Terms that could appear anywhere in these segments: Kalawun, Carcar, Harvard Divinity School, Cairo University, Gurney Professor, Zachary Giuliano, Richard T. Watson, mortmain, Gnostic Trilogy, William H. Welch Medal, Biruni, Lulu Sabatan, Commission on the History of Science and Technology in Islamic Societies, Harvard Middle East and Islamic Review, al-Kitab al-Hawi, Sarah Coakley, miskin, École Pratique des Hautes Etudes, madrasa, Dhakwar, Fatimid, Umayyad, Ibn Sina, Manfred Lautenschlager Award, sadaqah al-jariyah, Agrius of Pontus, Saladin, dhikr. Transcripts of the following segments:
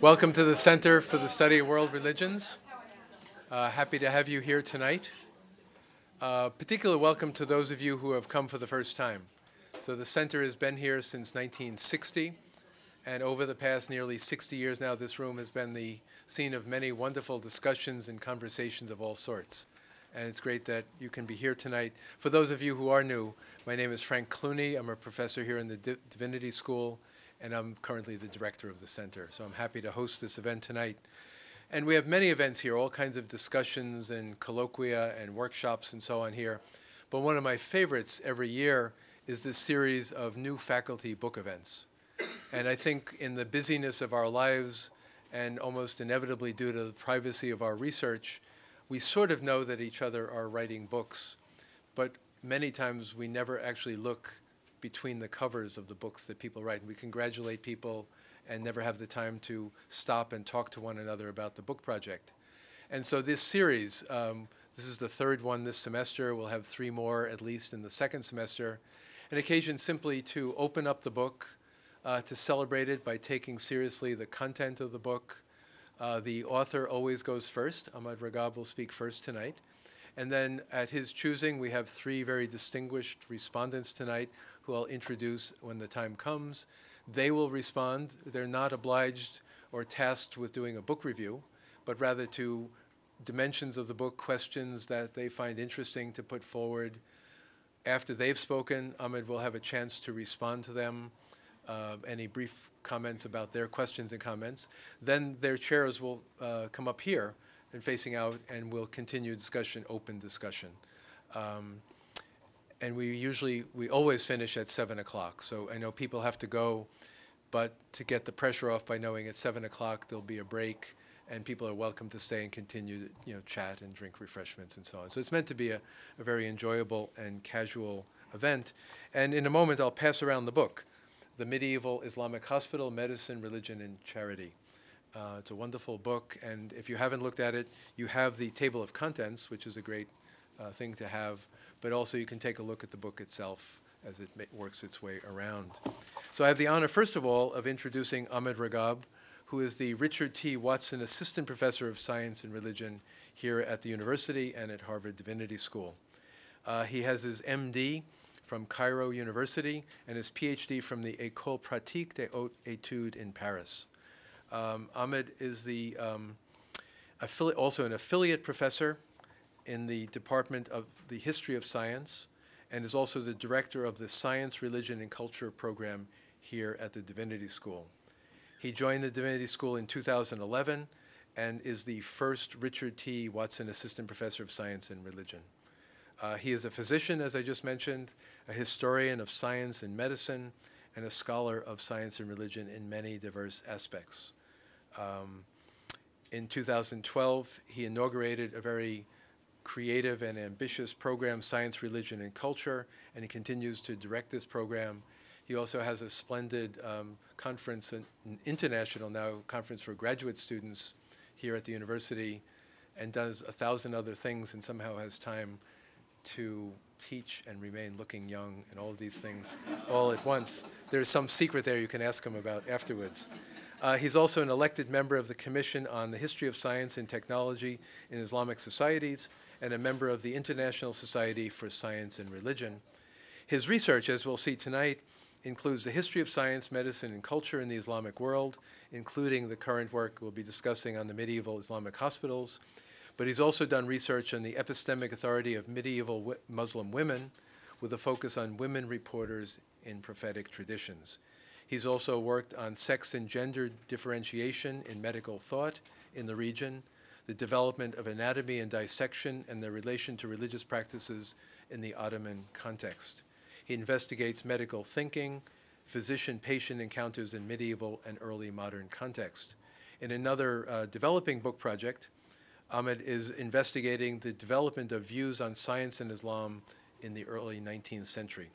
Welcome to the Center for the Study of World Religions. Happy to have you here tonight. Particular welcome to those of you who have come for the first time. So the center has been here since 1960, and over the past nearly 60 years now, this room has been the scene of many wonderful discussions and conversations of all sorts. And it's great that you can be here tonight. For those of you who are new, my name is Frank Clooney. I'm a professor here in the Divinity School, and I'm currently the director of the center. So I'm happy to host this event tonight. And we have many events here, all kinds of discussions and colloquia and workshops and so on here. But one of my favorites every year is this series of new faculty book events. And I think in the busyness of our lives, and almost inevitably due to the privacy of our research, we sort of know that each other are writing books, but many times we never actually look between the covers of the books that people write. And we congratulate people and never have the time to stop and talk to one another about the book project. And so this series, this is the third one this semester. We'll have three more at least in the second semester. An occasion simply to open up the book, to celebrate it by taking seriously the content of the book. The author always goes first. Ahmed Ragab will speak first tonight. And then at his choosing, we have three very distinguished respondents tonight who I'll introduce when the time comes. They will respond. They're not obliged or tasked with doing a book review, but rather to dimensions of the book, questions that they find interesting to put forward. After they've spoken, Ahmed will have a chance to respond to them. Any brief comments about their questions and comments. Then their chairs will come up here and facing out, and we'll continue discussion, open discussion. And we always finish at 7 o'clock. So I know people have to go, but to get the pressure off by knowing at 7 o'clock there'll be a break, and people are welcome to stay and continue to, you know, chat and drink refreshments and so on. So it's meant to be a very enjoyable and casual event. And in a moment, I'll pass around the book, The Medieval Islamic Hospital, Medicine, Religion, and Charity. It's a wonderful book, and if you haven't looked at it, you have the table of contents, which is a great thing to have, but also you can take a look at the book itself as it works its way around. So I have the honor, first of all, of introducing Ahmed Ragab, who is the Richard T. Watson Assistant Professor of Science and Religion here at the university and at Harvard Divinity School. He has his MD from Cairo University, and his PhD from the École Pratique des Hautes Etudes in Paris. Ahmed is the, also an affiliate professor in the Department of the History of Science, and is also the director of the Science, Religion, and Culture program here at the Divinity School. He joined the Divinity School in 2011, and is the first Richard T. Watson Assistant Professor of Science and Religion. He is a physician, as I just mentioned, a historian of science and medicine, and a scholar of science and religion in many diverse aspects. In 2012, he inaugurated a very creative and ambitious program, Science, Religion, and Culture, and he continues to direct this program. He also has a splendid conference, an international now conference for graduate students here at the university, and does 1,000 other things and somehow has time to teach and remain looking young and all of these things all at once. There's some secret there you can ask him about afterwards. He's also an elected member of the Commission on the History of Science and Technology in Islamic Societies, and a member of the International Society for Science and Religion. His research, as we'll see tonight, includes the history of science, medicine, and culture in the Islamic world, including the current work we'll be discussing on the medieval Islamic hospitals. But he's also done research on the epistemic authority of medieval Muslim women, with a focus on women reporters in prophetic traditions. He's also worked on sex and gender differentiation in medical thought in the region, the development of anatomy and dissection, and their relation to religious practices in the Ottoman context. He investigates medical thinking, physician-patient encounters in medieval and early modern context. In another developing book project, Ahmed is investigating the development of views on science and Islam in the early 19th century.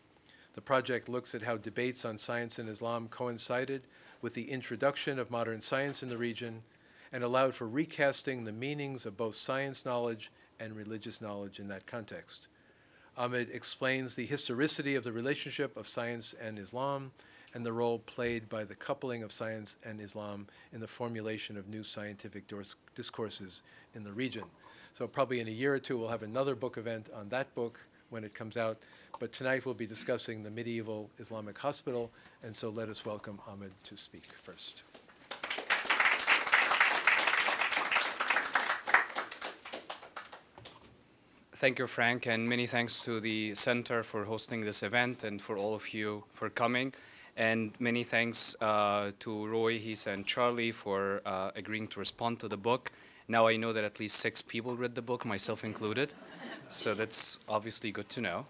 The project looks at how debates on science and Islam coincided with the introduction of modern science in the region, and allowed for recasting the meanings of both science knowledge and religious knowledge in that context. Ahmed explains the historicity of the relationship of science and Islam, and the role played by the coupling of science and Islam in the formulation of new scientific discourses in the region. So probably in a year or two, we'll have another book event on that book when it comes out. But tonight, we'll be discussing the medieval Islamic hospital. And so let us welcome Ahmed to speak first. Thank you, Frank, and many thanks to the Center for hosting this event and for all of you for coming. And many thanks to Roy, Heath, and Charlie for agreeing to respond to the book. Now I know that at least 6 people read the book, myself included. So that's obviously good to know.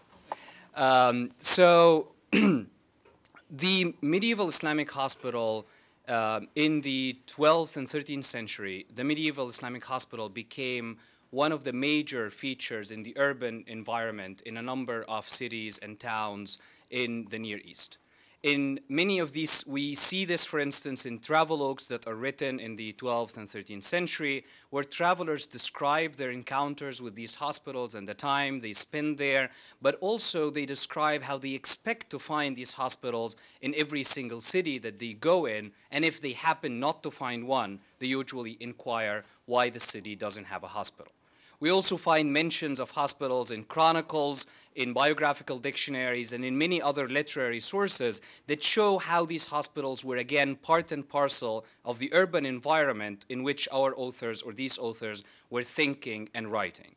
So the medieval Islamic hospital in the 12th and 13th century, the medieval Islamic hospital became one of the major features in the urban environment in a number of cities and towns in the Near East. In many of these, we see this, for instance, in travelogues that are written in the 12th and 13th century, where travelers describe their encounters with these hospitals and the time they spend there, but also they describe how they expect to find these hospitals in every single city that they go in, and if they happen not to find one, they usually inquire why the city doesn't have a hospital. We also find mentions of hospitals in chronicles, in biographical dictionaries, and in many other literary sources that show how these hospitals were, again, part and parcel of the urban environment in which our authors, or these authors, were thinking and writing.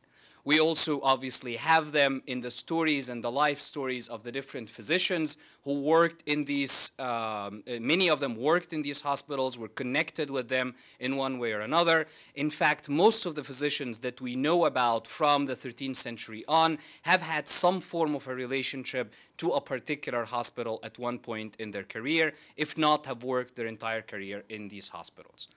We also obviously have them in the stories and the life stories of the different physicians who worked in these, many of them worked in these hospitals, were connected with them in one way or another. In fact, most of the physicians that we know about from the 13th century on have had some form of a relationship to a particular hospital at one point in their career, if not have worked their entire career in these hospitals.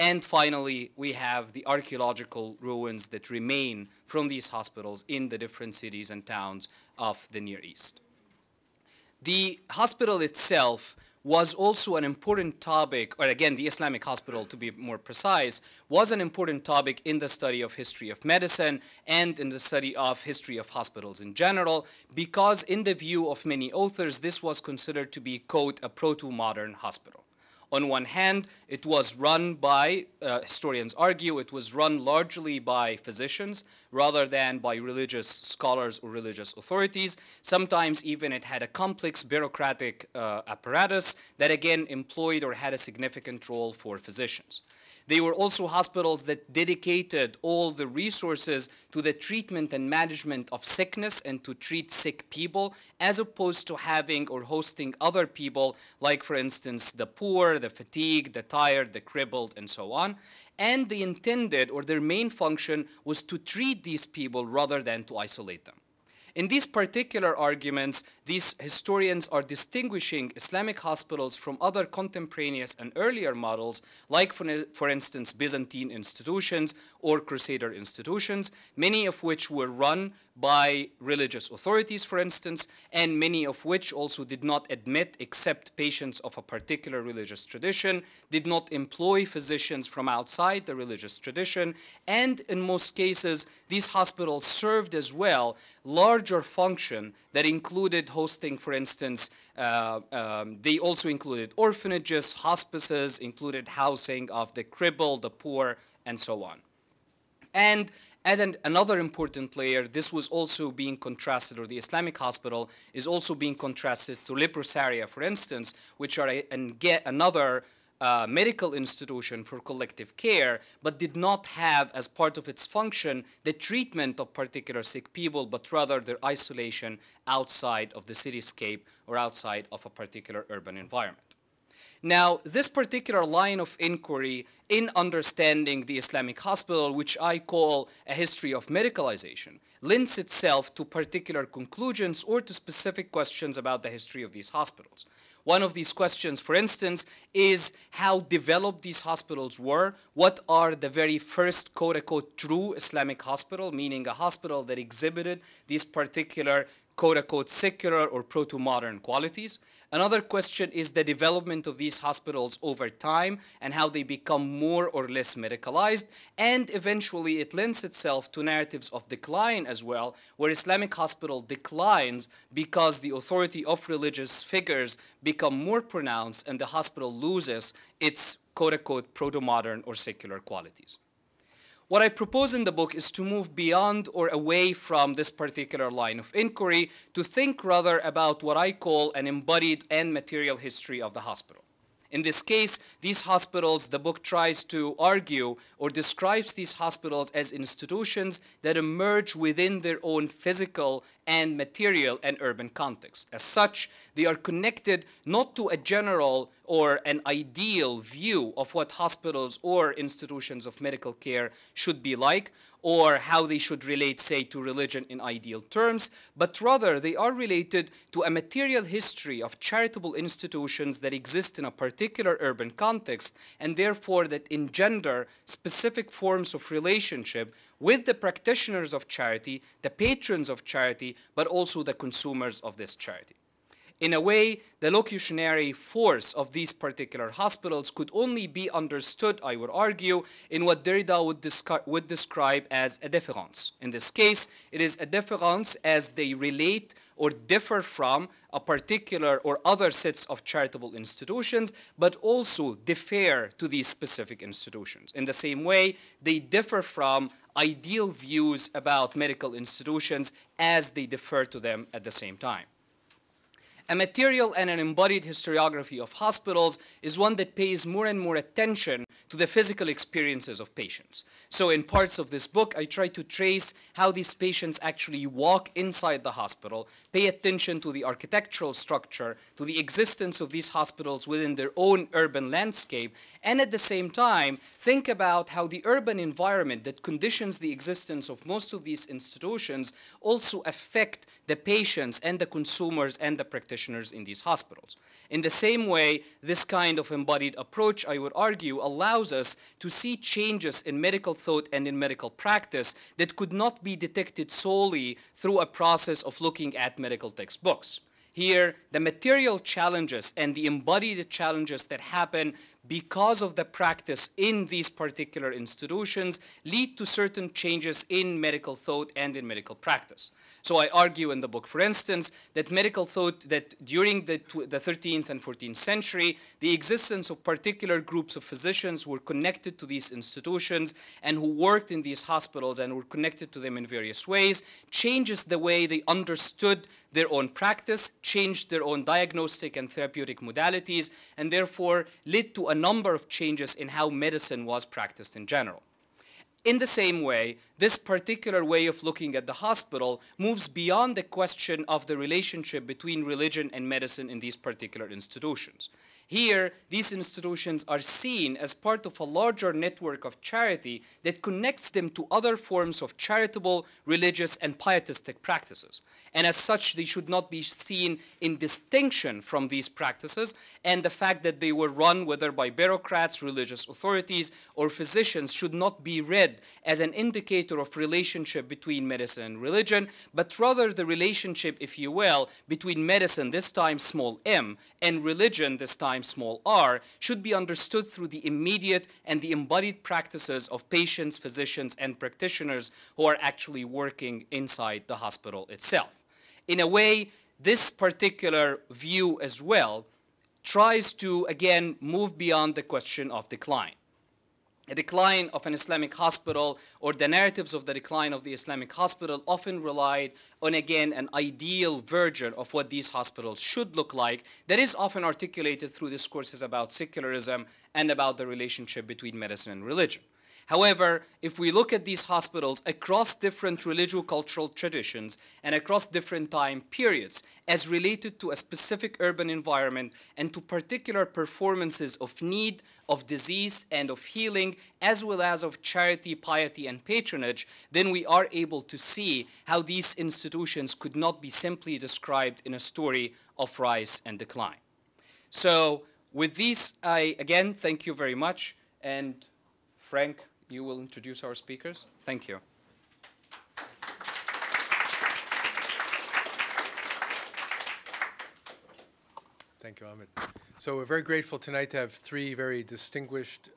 And finally, we have the archaeological ruins that remain from these hospitals in the different cities and towns of the Near East. The hospital itself was also an important topic, or again, the Islamic hospital, to be more precise, was an important topic in the study of history of medicine and in the study of history of hospitals in general, because in the view of many authors, this was considered to be, quote, a proto-modern hospital. On one hand, it was run by, historians argue, it was run largely by physicians rather than by religious scholars or religious authorities. Sometimes even it had a complex bureaucratic apparatus that again employed or had a significant role for physicians. They were also hospitals that dedicated all the resources to the treatment and management of sickness and to treat sick people, as opposed to having or hosting other people, like, for instance, the poor, the fatigued, the tired, the crippled, and so on. And they intended, or their main function, was to treat these people rather than to isolate them. In these particular arguments, these historians are distinguishing Islamic hospitals from other contemporaneous and earlier models, like, for instance, Byzantine institutions or Crusader institutions, many of which were run by religious authorities, for instance, and many of which also did not admit, accept patients of a particular religious tradition, did not employ physicians from outside the religious tradition, and in most cases, these hospitals served as well larger function that included hosting, for instance, they also included orphanages, hospices, included housing of the crippled, the poor, and so on. And another important layer, this was also being contrasted, or the Islamic hospital is also being contrasted to leprosaria, for instance, which are another medical institution for collective care, but did not have as part of its function the treatment of particular sick people, but rather their isolation outside of the cityscape or outside of a particular urban environment. Now, this particular line of inquiry in understanding the Islamic hospital, which I call a history of medicalization, lends itself to particular conclusions or to specific questions about the history of these hospitals. One of these questions, for instance, is how developed these hospitals were. What are the very first, quote-unquote, true Islamic hospital, meaning a hospital that exhibited these particular quote-unquote secular or proto-modern qualities. Another question is the development of these hospitals over time and how they become more or less medicalized, and eventually it lends itself to narratives of decline as well, where Islamic hospital declines because the authority of religious figures become more pronounced and the hospital loses its quote-unquote proto-modern or secular qualities. What I propose in the book is to move beyond or away from this particular line of inquiry to think rather about what I call an embodied and material history of the hospital. In this case, these hospitals, the book tries to argue or describes these hospitals as institutions that emerge within their own physical and material and urban context. As such, they are connected not to a general or an ideal view of what hospitals or institutions of medical care should be like, or how they should relate, say, to religion in ideal terms, but rather they are related to a material history of charitable institutions that exist in a particular urban context, and therefore that engender specific forms of relationship with the practitioners of charity, the patrons of charity, but also the consumers of this charity. In a way, the locutionary force of these particular hospitals could only be understood, I would argue, in what Derrida would describe as a différence. In this case, it is a différence as they relate or differ from a particular or other sets of charitable institutions, but also defer to these specific institutions. In the same way, they differ from ideal views about medical institutions as they defer to them at the same time. A material and an embodied historiography of hospitals is one that pays more and more attention to the physical experiences of patients. So in parts of this book, I try to trace how these patients actually walk inside the hospital, pay attention to the architectural structure, to the existence of these hospitals within their own urban landscape, and at the same time, think about how the urban environment that conditions the existence of most of these institutions also affect the patients and the consumers and the practitioners in these hospitals. In the same way, this kind of embodied approach, I would argue, allows us to see changes in medical thought and in medical practice that could not be detected solely through a process of looking at medical textbooks. Here, the material challenges and the embodied challenges that happen because of the practice in these particular institutions lead to certain changes in medical thought and in medical practice. So I argue in the book, for instance, that medical thought that during the 13th and 14th century, the existence of particular groups of physicians were connected to these institutions and who worked in these hospitals and were connected to them in various ways, changes the way they understood their own practice, changed their own diagnostic and therapeutic modalities, and therefore led to a number of changes in how medicine was practiced in general. In the same way, this particular way of looking at the hospital moves beyond the question of the relationship between religion and medicine in these particular institutions. Here, these institutions are seen as part of a larger network of charity that connects them to other forms of charitable, religious, and pietistic practices. And as such, they should not be seen in distinction from these practices, and the fact that they were run whether by bureaucrats, religious authorities, or physicians should not be read as an indicator of relationship between medicine and religion, but rather the relationship, if you will, between medicine, this time small m, and religion, this time small r, should be understood through the immediate and the embodied practices of patients, physicians, and practitioners who are actually working inside the hospital itself. In a way, this particular view as well tries to, again, move beyond the question of decline. The decline of an Islamic hospital or the narratives of the decline of the Islamic hospital often relied on, again, an ideal version of what these hospitals should look like that is often articulated through discourses about secularism and about the relationship between medicine and religion. However, if we look at these hospitals across different religio-cultural traditions and across different time periods as related to a specific urban environment and to particular performances of need, of disease, and of healing, as well as of charity, piety, and patronage, then we are able to see how these institutions could not be simply described in a story of rise and decline. So with these, I again thank you very much, and Frank, you will introduce our speakers. Thank you. Thank you, Ahmed. So we're very grateful tonight to have three very distinguished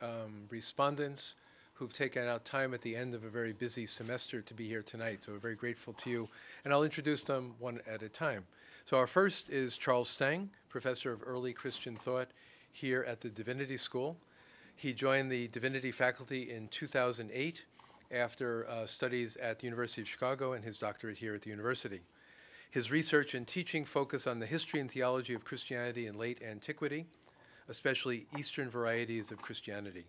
respondents who've taken out time at the end of a very busy semester to be here tonight. So we're very grateful to you. And I'll introduce them one at a time. So our first is Charles Stang, professor of early Christian thought here at the Divinity School. He joined the Divinity faculty in 2008 after studies at the University of Chicago and his doctorate here at the university. His research and teaching focus on the history and theology of Christianity in late antiquity, especially Eastern varieties of Christianity.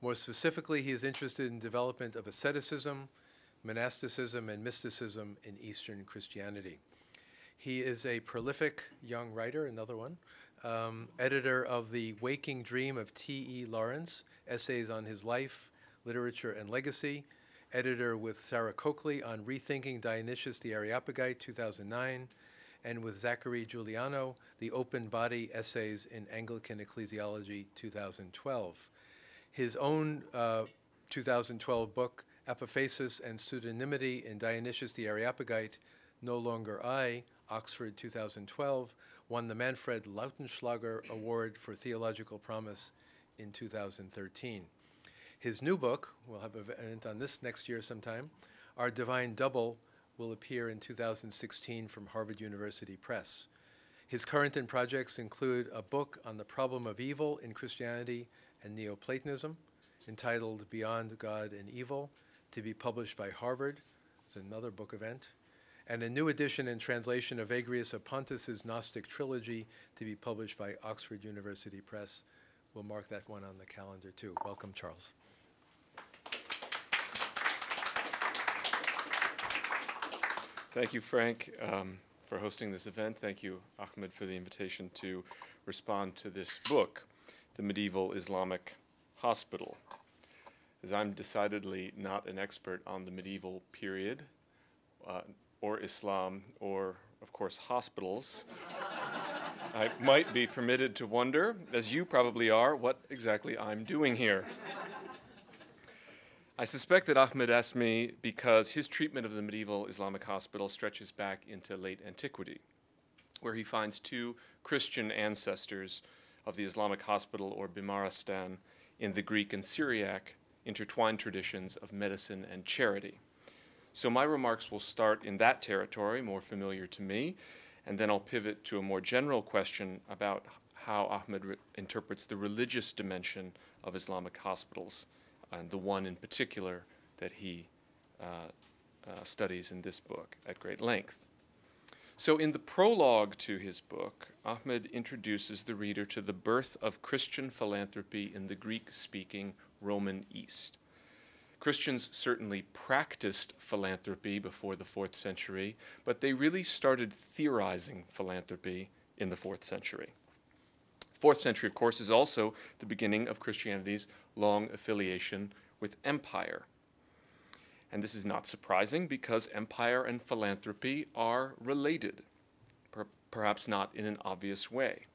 More specifically, he is interested in development of asceticism, monasticism, and mysticism in Eastern Christianity. He is a prolific young writer, another one, editor of The Waking Dream of T.E. Lawrence, Essays on His Life, Literature, and Legacy, editor with Sarah Coakley on Rethinking Dionysius the Areopagite, 2009, and with Zachary Giuliano, The Open Body Essays in Anglican Ecclesiology, 2012. His own 2012 book, Apophasis and Pseudonymity in Dionysius the Areopagite, No Longer I, Oxford, 2012, won the Manfred Lautenschlager Award for Theological Promise in 2013. His new book, we'll have an event on this next year sometime, Our Divine Double, will appear in 2016 from Harvard University Press. His current and projects include a book on the problem of evil in Christianity and Neoplatonism, entitled Beyond God and Evil, to be published by Harvard. It's another book event. And a new edition and translation of Agrius of Pontus' Gnostic Trilogy, to be published by Oxford University Press. We'll mark that one on the calendar, too. Welcome, Charles. Thank you, Frank, for hosting this event. Thank you, Ahmed, for the invitation to respond to this book, The Medieval Islamic Hospital. As I'm decidedly not an expert on the medieval period, or Islam, or, of course, hospitals, I might be permitted to wonder, as you probably are, what exactly I'm doing here. I suspect that Ahmed asked me because his treatment of the medieval Islamic hospital stretches back into late antiquity, where he finds two Christian ancestors of the Islamic hospital, or Bimaristan, in the Greek and Syriac intertwined traditions of medicine and charity. So my remarks will start in that territory, more familiar to me, and then I'll pivot to a more general question about how Ahmed interprets the religious dimension of Islamic hospitals, and the one in particular that he studies in this book at great length. So in the prologue to his book, Ahmed introduces the reader to the birth of Christian philanthropy in the Greek-speaking Roman East. Christians certainly practiced philanthropy before the 4th century, but they really started theorizing philanthropy in the 4th century. 4th century, of course, is also the beginning of Christianity's long affiliation with empire. And this is not surprising because empire and philanthropy are related, perhaps not in an obvious way.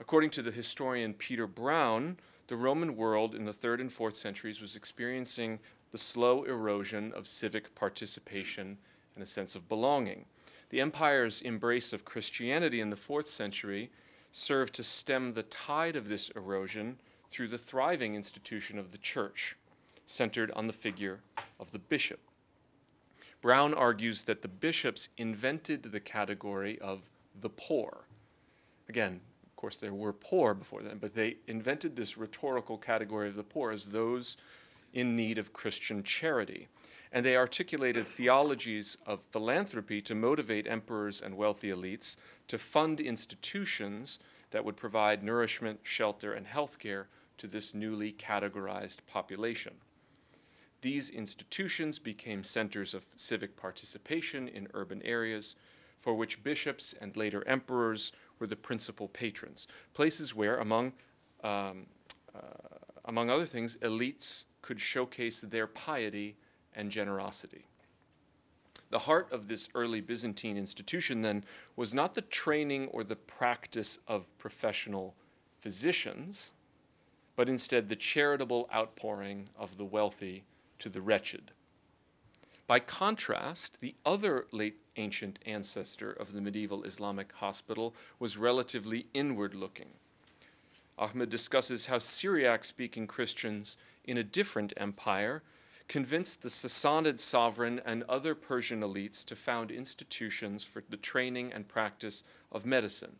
According to the historian Peter Brown, the Roman world in the 3rd and 4th centuries was experiencing the slow erosion of civic participation and a sense of belonging. The empire's embrace of Christianity in the 4th century served to stem the tide of this erosion through the thriving institution of the church, centered on the figure of the bishop. Brown argues that the bishops invented the category of the poor. Again, of course, there were poor before then, but they invented this rhetorical category of the poor as those in need of Christian charity. And they articulated theologies of philanthropy to motivate emperors and wealthy elites to fund institutions that would provide nourishment, shelter, and health care to this newly categorized population. These institutions became centers of civic participation in urban areas, for which bishops and later emperors were the principal patrons, places where, among other things, elites could showcase their piety and generosity. The heart of this early Byzantine institution, then, was not the training or the practice of professional physicians, but instead the charitable outpouring of the wealthy to the wretched. By contrast, the other late ancient ancestor of the medieval Islamic hospital was relatively inward-looking. Ahmed discusses how Syriac-speaking Christians in a different empire convinced the Sassanid sovereign and other Persian elites to found institutions for the training and practice of medicine,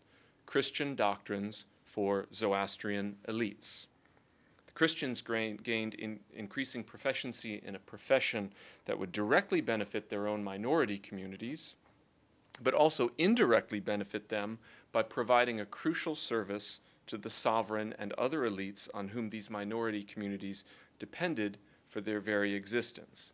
Christian doctrines for Zoroastrian elites. The Christians gained increasing proficiency in a profession that would directly benefit their own minority communities, but also indirectly benefit them by providing a crucial service to the sovereign and other elites on whom these minority communities depended for their very existence.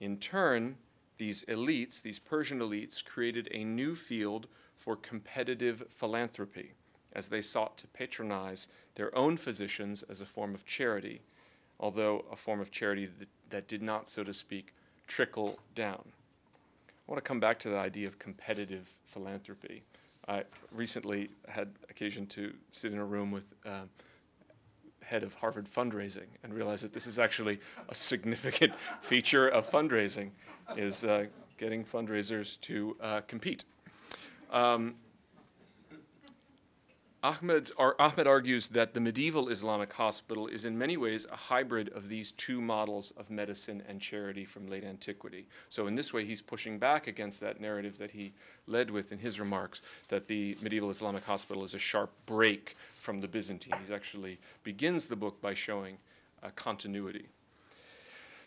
In turn, these elites, these Persian elites, created a new field for competitive philanthropy as they sought to patronize their own physicians as a form of charity, although a form of charity that did not, so to speak, trickle down. I want to come back to the idea of competitive philanthropy. I recently had occasion to sit in a room with head of Harvard fundraising and realize that this is actually a significant feature of fundraising, is getting fundraisers to compete. Ahmed argues that the medieval Islamic hospital is in many ways a hybrid of these two models of medicine and charity from late antiquity. So in this way, he's pushing back against that narrative that he led with in his remarks, that the medieval Islamic hospital is a sharp break from the Byzantine. He actually begins the book by showing continuity.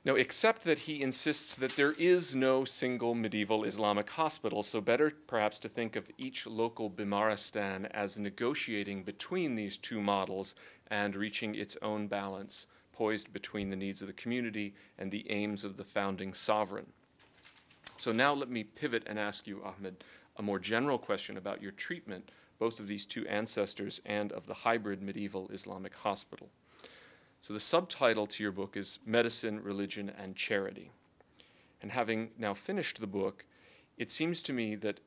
Now, except that he insists that there is no single medieval Islamic hospital, so better perhaps to think of each local Bimaristan as negotiating between these two models and reaching its own balance, poised between the needs of the community and the aims of the founding sovereign. So now let me pivot and ask you, Ahmed, a more general question about your treatment, both of these two ancestors and of the hybrid medieval Islamic hospital. So the subtitle to your book is Medicine, Religion, and Charity. And having now finished the book, it seems to me that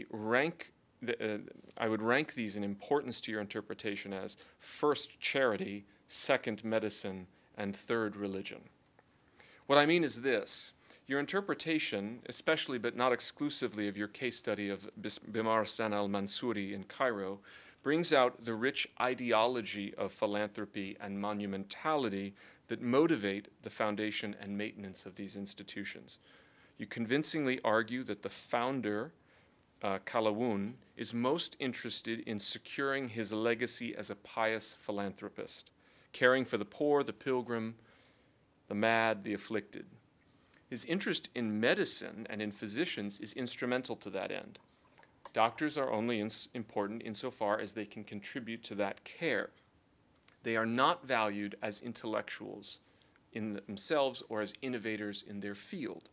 I would rank these in importance to your interpretation as first charity, second medicine, and third religion. What I mean is this. Your interpretation, especially but not exclusively of your case study of Bimaristan al-Mansouri in Cairo, brings out the rich ideology of philanthropy and monumentality that motivate the foundation and maintenance of these institutions. You convincingly argue that the founder, Kalawun, is most interested in securing his legacy as a pious philanthropist, caring for the poor, the pilgrim, the mad, the afflicted. His interest in medicine and in physicians is instrumental to that end. Doctors are only important insofar as they can contribute to that care. They are not valued as intellectuals in themselves or as innovators in their field.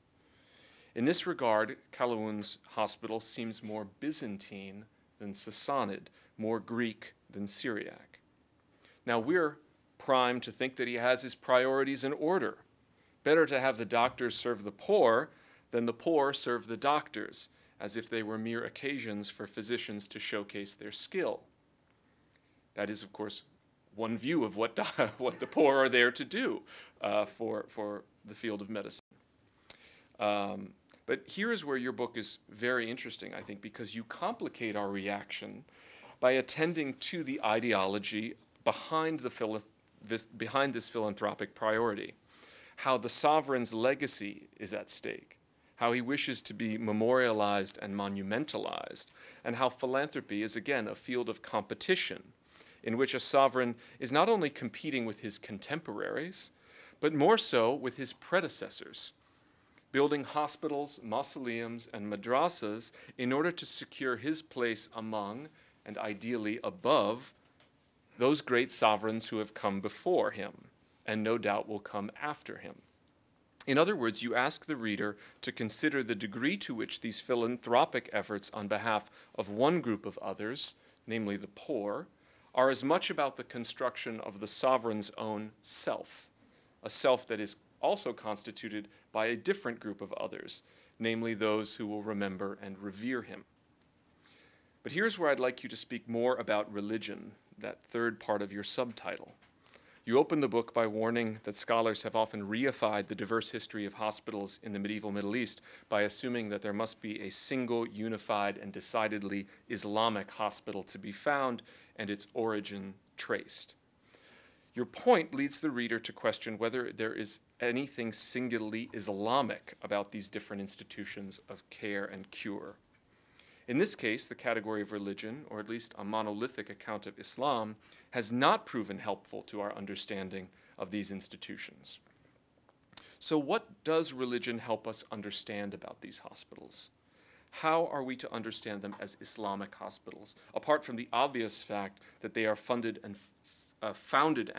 In this regard, Kalawun's hospital seems more Byzantine than Sassanid, more Greek than Syriac. Now we're primed to think that he has his priorities in order. Better to have the doctors serve the poor than the poor serve the doctors, as if they were mere occasions for physicians to showcase their skill. That is, of course, one view of what the poor are there to do for the field of medicine. But here is where your book is very interesting, I think, because you complicate our reaction by attending to the ideology behind, behind this philanthropic priority, how the sovereign's legacy is at stake, how he wishes to be memorialized and monumentalized, and how philanthropy is again a field of competition in which a sovereign is not only competing with his contemporaries, but more so with his predecessors, building hospitals, mausoleums, and madrasas in order to secure his place among, and ideally above, those great sovereigns who have come before him, and no doubt will come after him. In other words, you ask the reader to consider the degree to which these philanthropic efforts on behalf of one group of others, namely the poor, are as much about the construction of the sovereign's own self, a self that is also constituted by a different group of others, namely those who will remember and revere him. But here's where I'd like you to speak more about religion, that third part of your subtitle. You open the book by warning that scholars have often reified the diverse history of hospitals in the medieval Middle East by assuming that there must be a single, unified, and decidedly Islamic hospital to be found and its origin traced. Your point leads the reader to question whether there is anything singularly Islamic about these different institutions of care and cure. In this case, the category of religion, or at least a monolithic account of Islam, has not proven helpful to our understanding of these institutions. So what does religion help us understand about these hospitals? How are we to understand them as Islamic hospitals, apart from the obvious fact that they are founded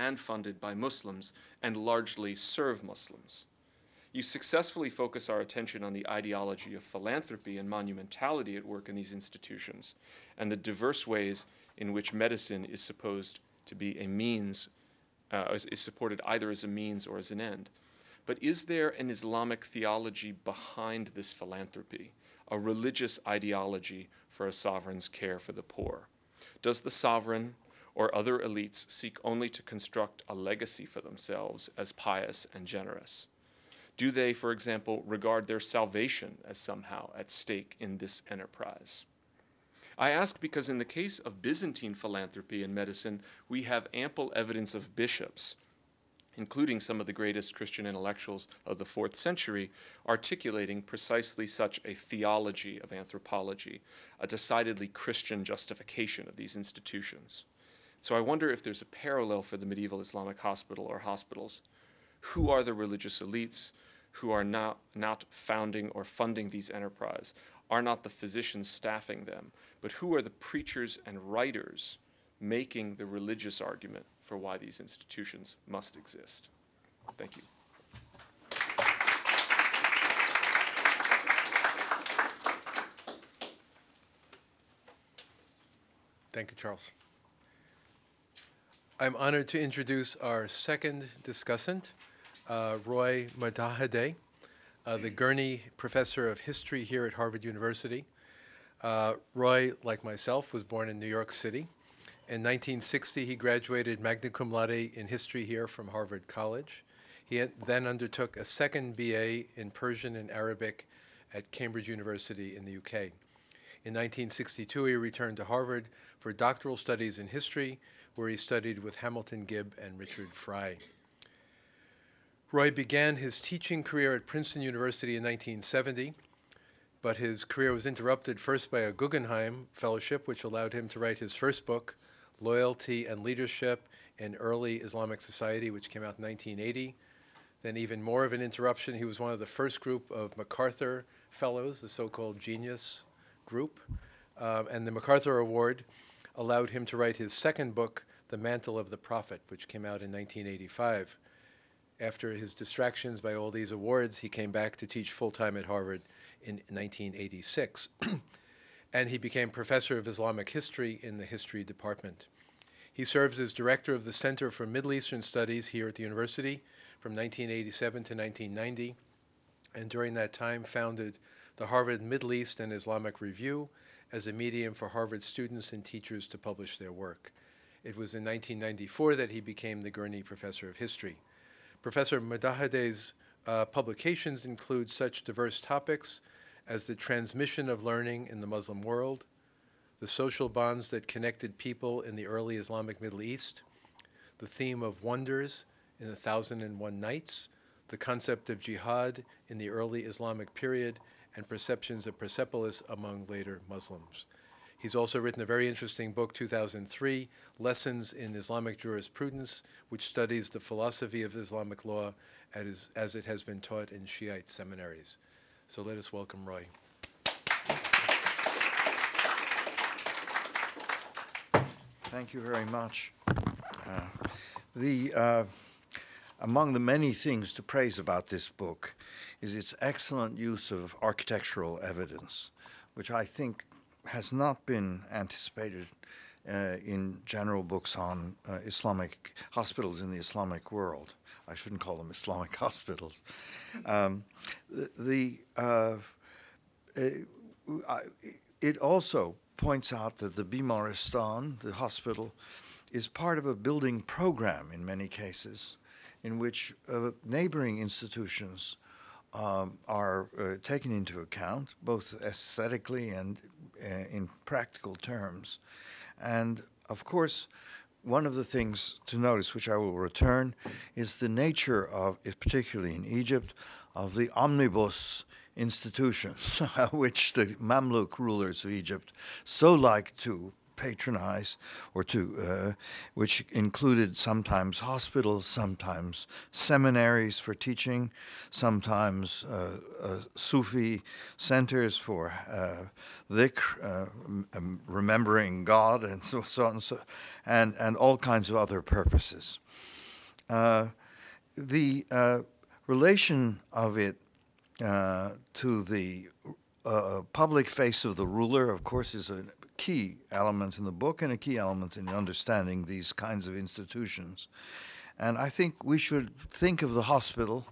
and funded by Muslims and largely serve Muslims? You successfully focus our attention on the ideology of philanthropy and monumentality at work in these institutions, and the diverse ways in which medicine is supposed to be a means, is supported either as a means or as an end. But is there an Islamic theology behind this philanthropy, a religious ideology for a sovereign's care for the poor? Does the sovereign or other elites seek only to construct a legacy for themselves as pious and generous? Do they, for example, regard their salvation as somehow at stake in this enterprise? I ask because in the case of Byzantine philanthropy and medicine, we have ample evidence of bishops, including some of the greatest Christian intellectuals of the 4th century, articulating precisely such a theology of anthropology, a decidedly Christian justification of these institutions. So I wonder if there's a parallel for the medieval Islamic hospital or hospitals. Who are the religious elites who are not founding or funding these enterprises, are not the physicians staffing them, but who are the preachers and writers making the religious argument for why these institutions must exist? Thank you. Thank you, Charles. I'm honored to introduce our second discussant, Roy Mottahedeh, the Gurney Professor of History here at Harvard University. Roy, like myself, was born in New York City. In 1960, he graduated magna cum laude in history here from Harvard College. He then undertook a second BA in Persian and Arabic at Cambridge University in the UK. In 1962, he returned to Harvard for doctoral studies in history, where he studied with Hamilton Gibb and Richard Fry. Roy began his teaching career at Princeton University in 1970, but his career was interrupted first by a Guggenheim Fellowship, which allowed him to write his first book, Loyalty and Leadership in Early Islamic Society, which came out in 1980. Then even more of an interruption, he was one of the first group of MacArthur Fellows, the so-called Genius Group, and the MacArthur Award allowed him to write his second book, The Mantle of the Prophet, which came out in 1985. After his distractions by all these awards, he came back to teach full-time at Harvard in 1986. And he became professor of Islamic history in the history department. He serves as director of the Center for Middle Eastern Studies here at the university from 1987 to 1990. And during that time, founded the Harvard Middle East and Islamic Review as a medium for Harvard students and teachers to publish their work. It was in 1994 that he became the Gurney Professor of History. Professor Mottahedeh's publications include such diverse topics as the transmission of learning in the Muslim world, the social bonds that connected people in the early Islamic Middle East, the theme of wonders in the 1001 Nights, the concept of jihad in the early Islamic period, and perceptions of Persepolis among later Muslims. He's also written a very interesting book, 2003, Lessons in Islamic Jurisprudence, which studies the philosophy of Islamic law as it has been taught in Shiite seminaries. So let us welcome Roy. Thank you very much. Among the many things to praise about this book is its excellent use of architectural evidence, which I think has not been anticipated in general books on Islamic hospitals in the Islamic world. I shouldn't call them Islamic hospitals. It also points out that the Bimaristan, the hospital, is part of a building program in many cases in which neighboring institutions are taken into account, both aesthetically and in practical terms. And of course, one of the things to notice, which I will return, is the nature of, particularly in Egypt, of the omnibus institutions, which the Mamluk rulers of Egypt so liked to patronize, or to, which included sometimes hospitals, sometimes seminaries for teaching, sometimes Sufi centers for dhikr, remembering God, and so on, and all kinds of other purposes. The relation of it to the public face of the ruler, of course, is a key element in the book and a key element in understanding these kinds of institutions. And I think we should think of the hospital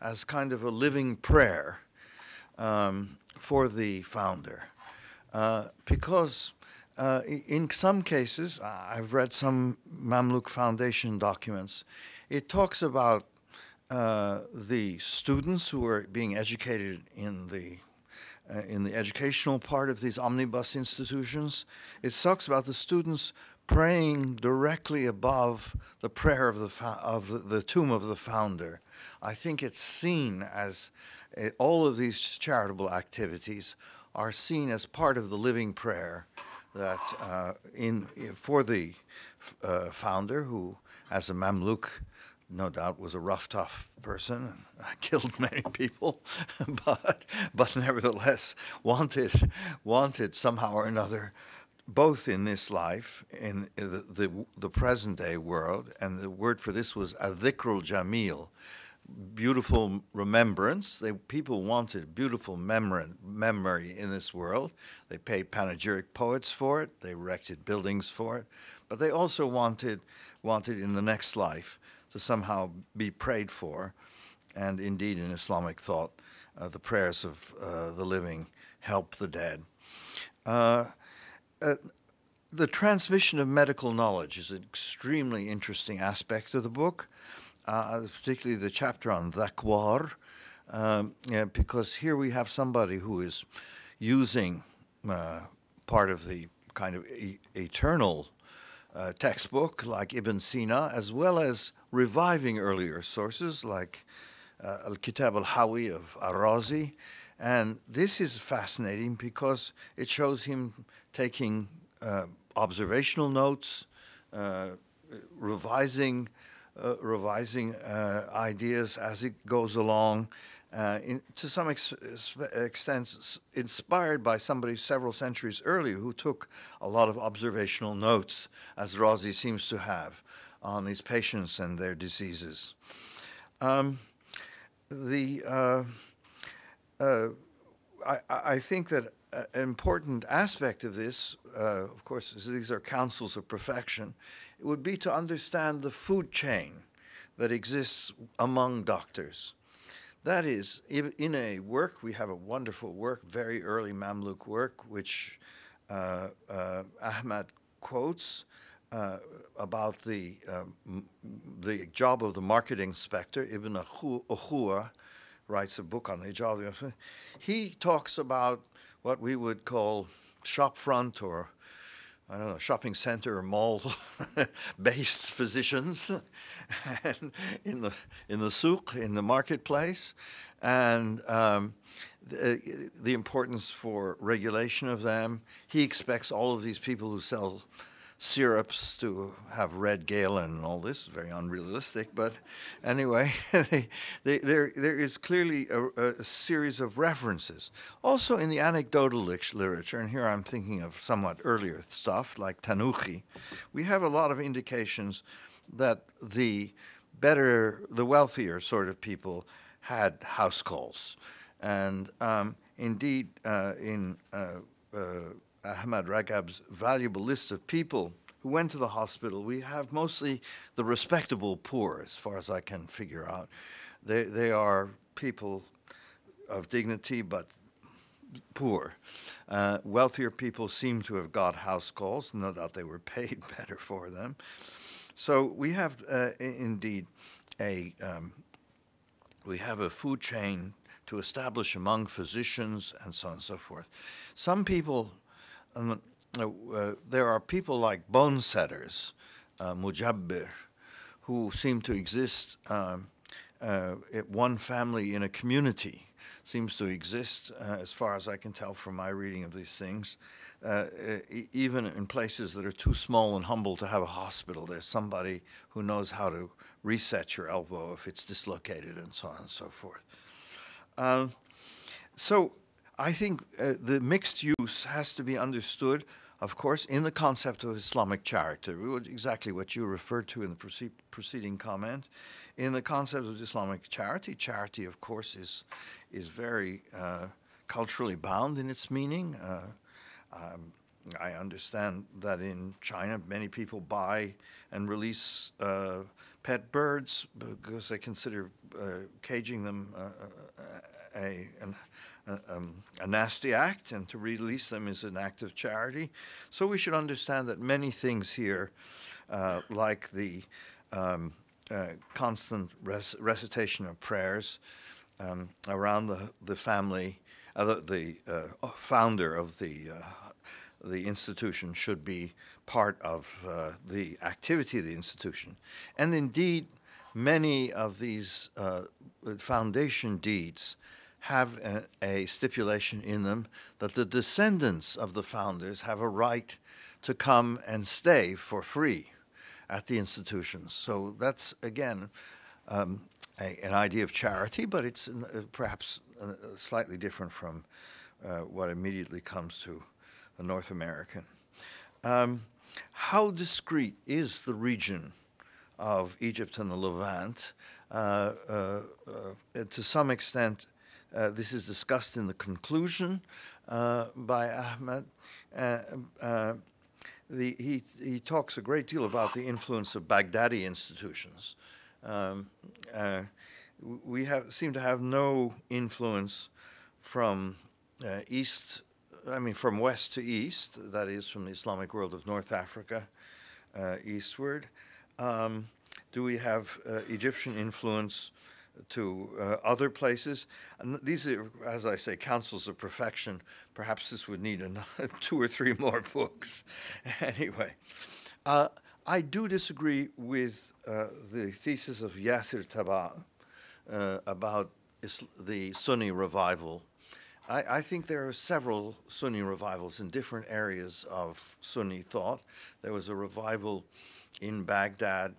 as kind of a living prayer for the founder. Because in some cases, I've read some Mamluk Foundation documents, it talks about the students who are being educated in the educational part of these omnibus institutions. It talks about the students praying directly above the prayer of the tomb of the founder. I think it's seen as all of these charitable activities are seen as part of the living prayer that for the founder, who as a Mamluk no doubt was a rough, tough person, and killed many people, but nevertheless wanted somehow or another, both in this life, in the present day world, and the word for this was adhikrul jamil, beautiful remembrance. People wanted beautiful memory in this world. They paid panegyric poets for it. They erected buildings for it, but they also wanted in the next life to somehow be prayed for, and indeed in Islamic thought, the prayers of the living help the dead. The transmission of medical knowledge is an extremely interesting aspect of the book, particularly the chapter on dhakwar, because here we have somebody who is using part of the kind of eternal textbook like Ibn Sina, as well as reviving earlier sources like Al-Kitab al-Hawi of Ar-Razi. And this is fascinating because it shows him taking observational notes, revising ideas as it goes along, to some extent inspired by somebody several centuries earlier who took a lot of observational notes, as Razi seems to have, on these patients and their diseases. I think that an important aspect of this, of course, is these are councils of perfection, it would be to understand the food chain that exists among doctors. That is, in a work, we have a wonderful work, very early Mamluk work, which Ahmed quotes about the job of the market inspector. Ibn Ukhuwa writes a book on the job. He talks about what we would call shopfront or, I don't know, shopping center or mall-based physicians and in the souq, in the marketplace, and the importance for regulation of them. He expects all of these people who sell syrups to have red galen and all this. Very unrealistic, but anyway, there is clearly a series of references. Also in the anecdotal literature, and here I'm thinking of somewhat earlier stuff like Tanuchi, we have a lot of indications that the wealthier sort of people had house calls. And indeed, in Ahmed Ragab's valuable list of people who went to the hospital, we have mostly the respectable poor, as far as I can figure out. They are people of dignity, but poor. Wealthier people seem to have got house calls. No doubt they were paid better for them. So we have indeed a we have a food chain to establish among physicians and so on and so forth. Some people, there are people like bone setters, mujabbir, who seem to exist. One family in a community seems to exist, as far as I can tell from my reading of these things. Even in places that are too small and humble to have a hospital, there's somebody who knows how to reset your elbow if it's dislocated and so on and so forth. So I think the mixed use has to be understood, of course, in the concept of Islamic charity, exactly what you referred to in the preceding comment. In the concept of Islamic charity, charity, of course, is very culturally bound in its meaning. I understand that in China, many people buy and release pet birds because they consider caging them a nasty act, and to release them is an act of charity. So we should understand that many things here, like the constant recitation of prayers around the family, the founder of the institution should be part of the activity of the institution. And indeed, many of these foundation deeds have a stipulation in them that the descendants of the founders have a right to come and stay for free at the institutions. So that's, again, an idea of charity, but it's perhaps slightly different from what immediately comes to the North American. How discrete is the region of Egypt and the Levant? To some extent, this is discussed in the conclusion by Ahmed. He talks a great deal about the influence of Baghdadi institutions. We seem to have no influence from from west to east, that is, from the Islamic world of North Africa eastward. Do we have Egyptian influence to other places? And these are, as I say, councils of perfection. Perhaps this would need another 2 or 3 more books. Anyway, I do disagree with the thesis of Yasser Tabaa about the Sunni revival. I think there are several Sunni revivals in different areas of Sunni thought. There was a revival in Baghdad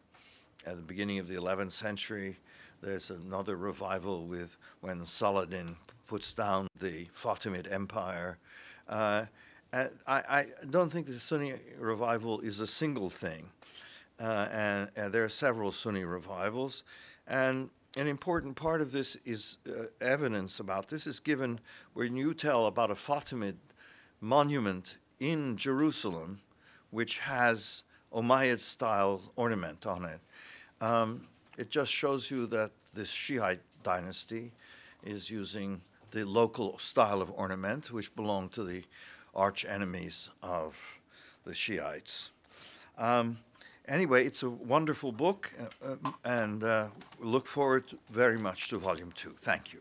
at the beginning of the 11th century. There's another revival with when Saladin puts down the Fatimid Empire. I don't think the Sunni revival is a single thing. And there are several Sunni revivals. And an important part of this is evidence about this is given when you tell about a Fatimid monument in Jerusalem, which has Umayyad-style ornament on it. It just shows you that this Shiite dynasty is using the local style of ornament, which belonged to the arch enemies of the Shiites. Anyway, it's a wonderful book, and look forward very much to Volume 2. Thank you.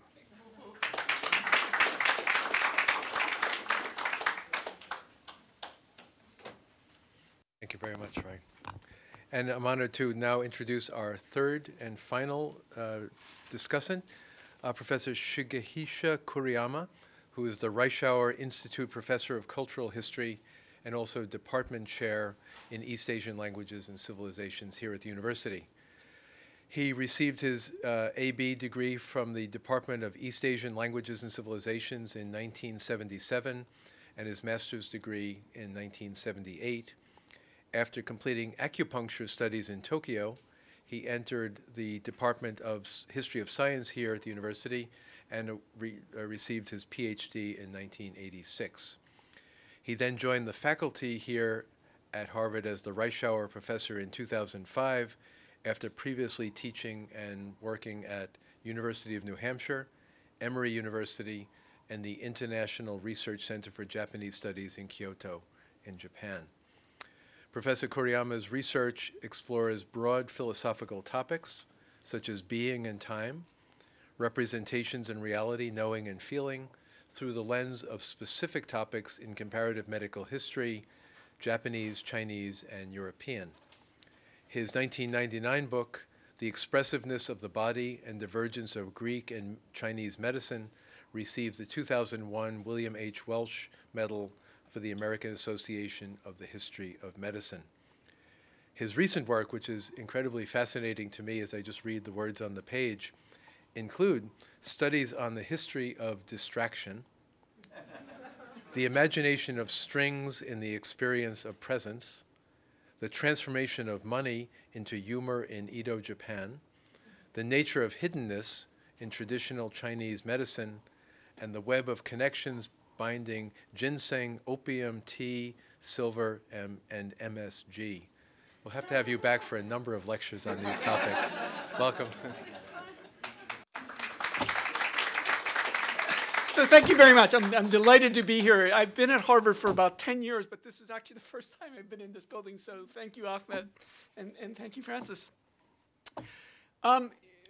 Thank you very much, Roy. And I'm honored to now introduce our third and final discussant, Professor Shigehisha Kuriyama, who is the Reischauer Institute Professor of Cultural History and also Department Chair in East Asian Languages and Civilizations here at the university. He received his AB degree from the Department of East Asian Languages and Civilizations in 1977 and his master's degree in 1978. After completing acupuncture studies in Tokyo, he entered the Department of History of Science here at the university and received his PhD in 1986. He then joined the faculty here at Harvard as the Reischauer Professor in 2005 after previously teaching and working at University of New Hampshire, Emory University, and the International Research Center for Japanese Studies in Kyoto in Japan. Professor Kuriyama's research explores broad philosophical topics such as being and time, representations and reality, knowing and feeling, through the lens of specific topics in comparative medical history, Japanese, Chinese, and European. His 1999 book, The Expressiveness of the Body and Divergence of Greek and Chinese Medicine, received the 2001 William H. Welch Medal for the American Association of the History of Medicine. His recent work, which is incredibly fascinating to me as I just read the words on the page, include studies on the history of distraction, the imagination of strings in the experience of presence, the transformation of money into humor in Edo, Japan, the nature of hiddenness in traditional Chinese medicine, and the web of connections binding ginseng, opium, tea, silver, and MSG. We'll have to have you back for a number of lectures on these topics. Welcome. So thank you very much. I'm delighted to be here. I've been at Harvard for about 10 years, but this is actually the first time I've been in this building. So thank you, Ahmed, and thank you, Francis.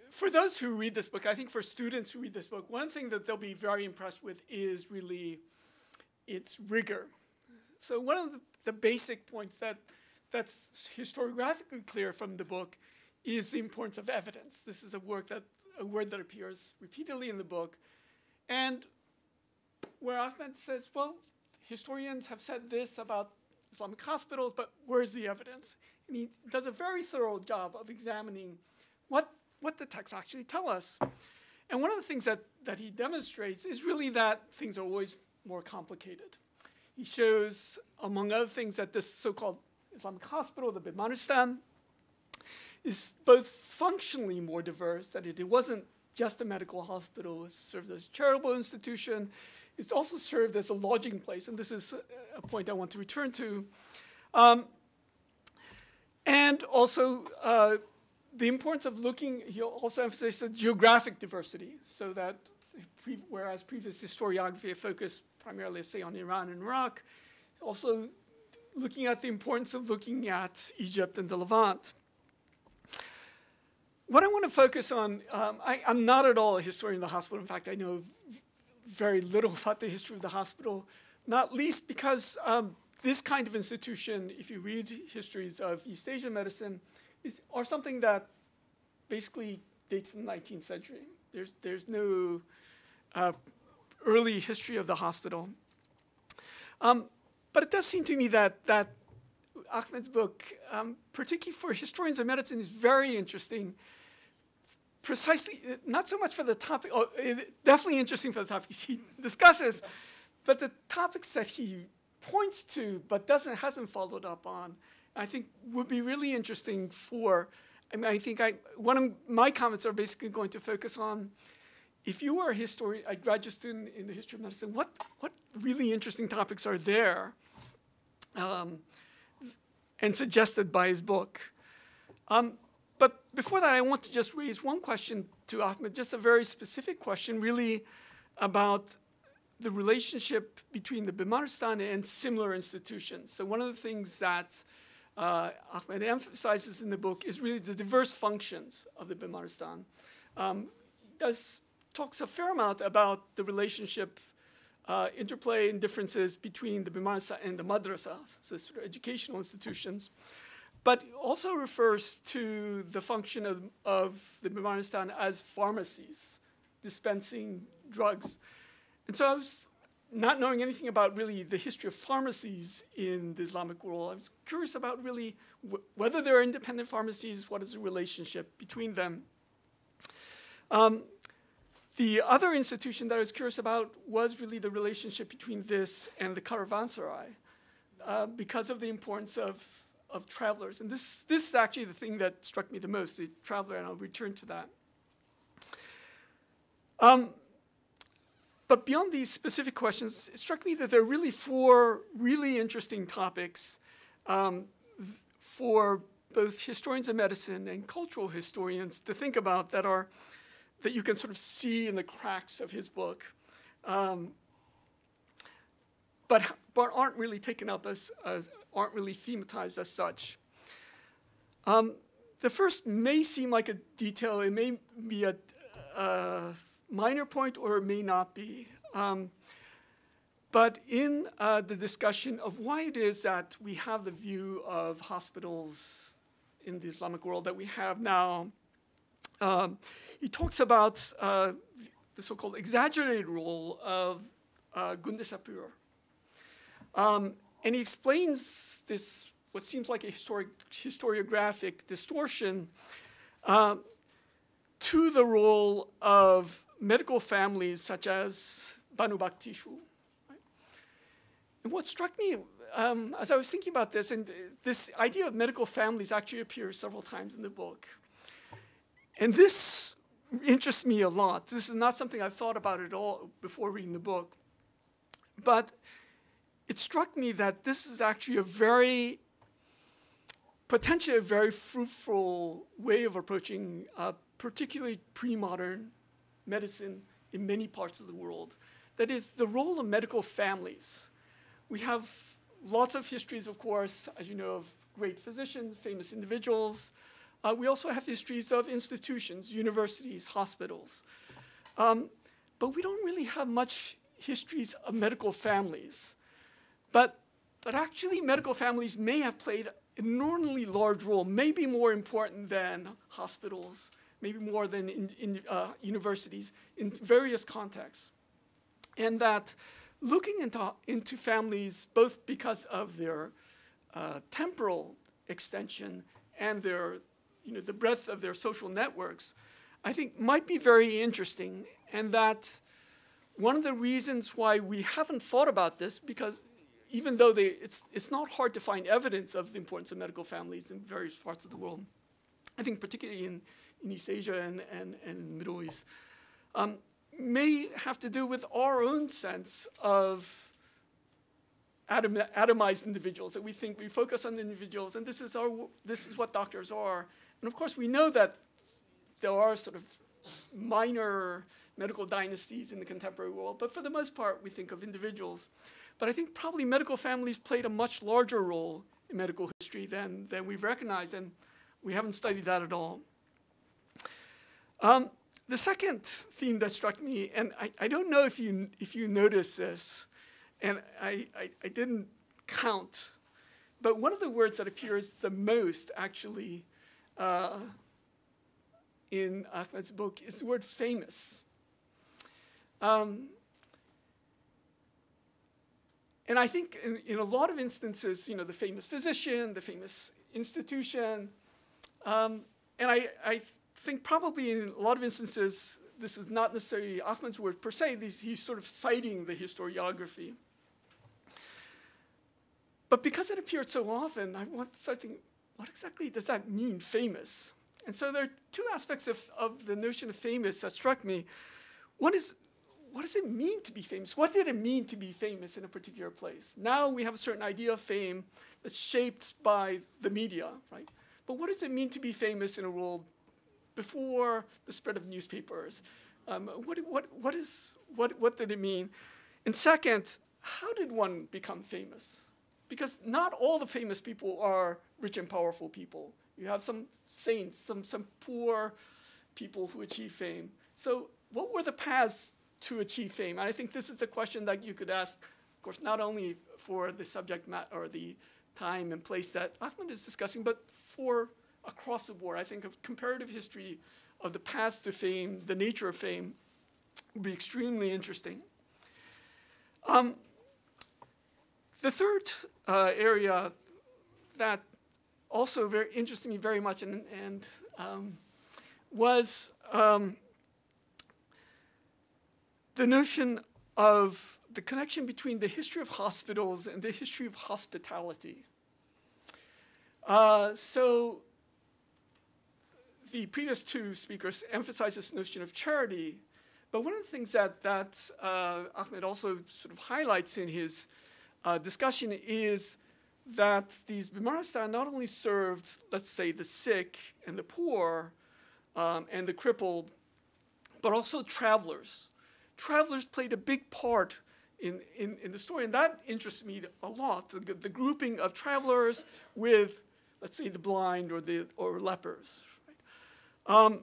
For those who read this book, I think for students who read this book, one thing that they'll be very impressed with is really its rigor. So one of the basic points that's historiographically clear from the book is the importance of evidence. This is a word that appears repeatedly in the book. And where Ahmed says, well, historians have said this about Islamic hospitals, but where's the evidence? And he does a very thorough job of examining what the texts actually tell us. And one of the things that he demonstrates is really that things are always more complicated. He shows, among other things, that this so-called Islamic hospital, the Bimaristan, is both functionally more diverse, that it wasn't just a medical hospital, it served as a charitable institution. It's also served as a lodging place, and this is a point I want to return to. And also, the importance of looking, he also emphasizes the geographic diversity, so that whereas previous historiography focused primarily, say, on Iran and Iraq, also looking at the importance of looking at Egypt and the Levant. What I want to focus on, I'm not at all a historian of the hospital. In fact, I know very little about the history of the hospital, not least because this kind of institution, if you read histories of East Asian medicine, are something that basically date from the 19th century. There's no early history of the hospital. But it does seem to me that Ahmed's book, particularly for historians of medicine, is very interesting. Precisely, not so much for the topic, definitely interesting for the topics he discusses, but the topics that he points to but hasn't followed up on, I think would be really interesting for, one of my comments are basically going to focus on, if you were a historian, a graduate student in the history of medicine, what really interesting topics are there and suggested by his book? But before that, I want to just raise one question to Ahmed, just a very specific question really about the relationship between the Bimaristan and similar institutions. So one of the things that Ahmed emphasizes in the book is really the diverse functions of the Bimaristan. Talks a fair amount about the relationship, interplay and differences between the Bimaristan and the madrasas, so sort of educational institutions, but also refers to the function of the Bimaristan as pharmacies, dispensing drugs. And so I was, not knowing anything about really the history of pharmacies in the Islamic world, I was curious about really whether there are independent pharmacies, what is the relationship between them. The other institution that I was curious about was really the relationship between this and the caravanserai because of the importance of travelers. And this is actually the thing that struck me the most, the traveler, and I'll return to that. But beyond these specific questions, it struck me that there are really four really interesting topics for both historians of medicine and cultural historians to think about that you can sort of see in the cracks of his book. but aren't really taken up as aren't really thematized as such. The first may seem like a detail. It may be a minor point, or it may not be. But in the discussion of why it is that we have the view of hospitals in the Islamic world that we have now, he talks about the so-called exaggerated role of Gundisapur. And he explains this, what seems like a historiographic distortion, to the role of medical families such as Banu Baktishu. And what struck me as I was thinking about this, and this idea of medical families actually appears several times in the book. And this interests me a lot. This is not something I've thought about at all before reading the book. But it struck me that this is actually a very, potentially a very fruitful way of approaching particularly pre-modern medicine in many parts of the world. That is, the role of medical families. We have lots of histories, of course, as you know, of great physicians, famous individuals. We also have histories of institutions, universities, hospitals. But we don't really have much histories of medical families. But actually, medical families may have played an enormously large role, maybe more important than hospitals, maybe more than in universities, in various contexts. And that looking into families, both because of their temporal extension and their, the breadth of their social networks, I think might be very interesting. And that one of the reasons why we haven't thought about this, because even though it's not hard to find evidence of the importance of medical families in various parts of the world, I think particularly in East Asia and in the Middle East, may have to do with our own sense of atomized individuals, that we think we focus on individuals, and this is what doctors are. And of course, we know that there are sort of minor medical dynasties in the contemporary world, but for the most part, we think of individuals. But I think probably medical families played a much larger role in medical history than we've recognized, and we haven't studied that at all. The second theme that struck me, and I don't know if you notice this, and I didn't count, but one of the words that appears the most actually in Ahmed's book is the word famous. And I think in a lot of instances, the famous physician, the famous institution, and I think probably in a lot of instances, this is not necessarily Ahmed's word per se. He's sort of citing the historiography. But because it appeared so often, I want to start thinking, what exactly does that mean, famous? And so there are two aspects of the notion of famous that struck me. One is, what does it mean to be famous? What did it mean to be famous in a particular place? Now we have a certain idea of fame that's shaped by the media, right? But what does it mean to be famous in a world before the spread of newspapers? What did it mean? And second, how did one become famous? Because not all the famous people are rich and powerful people. You have some saints, some poor people who achieve fame. So what were the paths to achieve fame? And I think this is a question that you could ask, of course, not only for the subject matter or the time and place that Ahmed is discussing, but for across the board. I think of comparative history of the path to fame, the nature of fame, would be extremely interesting. The third area that also very interested me very much was the notion of the connection between the history of hospitals and the history of hospitality. So the previous two speakers emphasized this notion of charity, but one of the things that Ahmed also sort of highlights in his discussion is that these bimaristan not only served, let's say, the sick and the poor and the crippled, but also travelers. travelers played a big part in the story, and that interests me a lot, the grouping of travelers with, let's say, the blind or lepers. Right?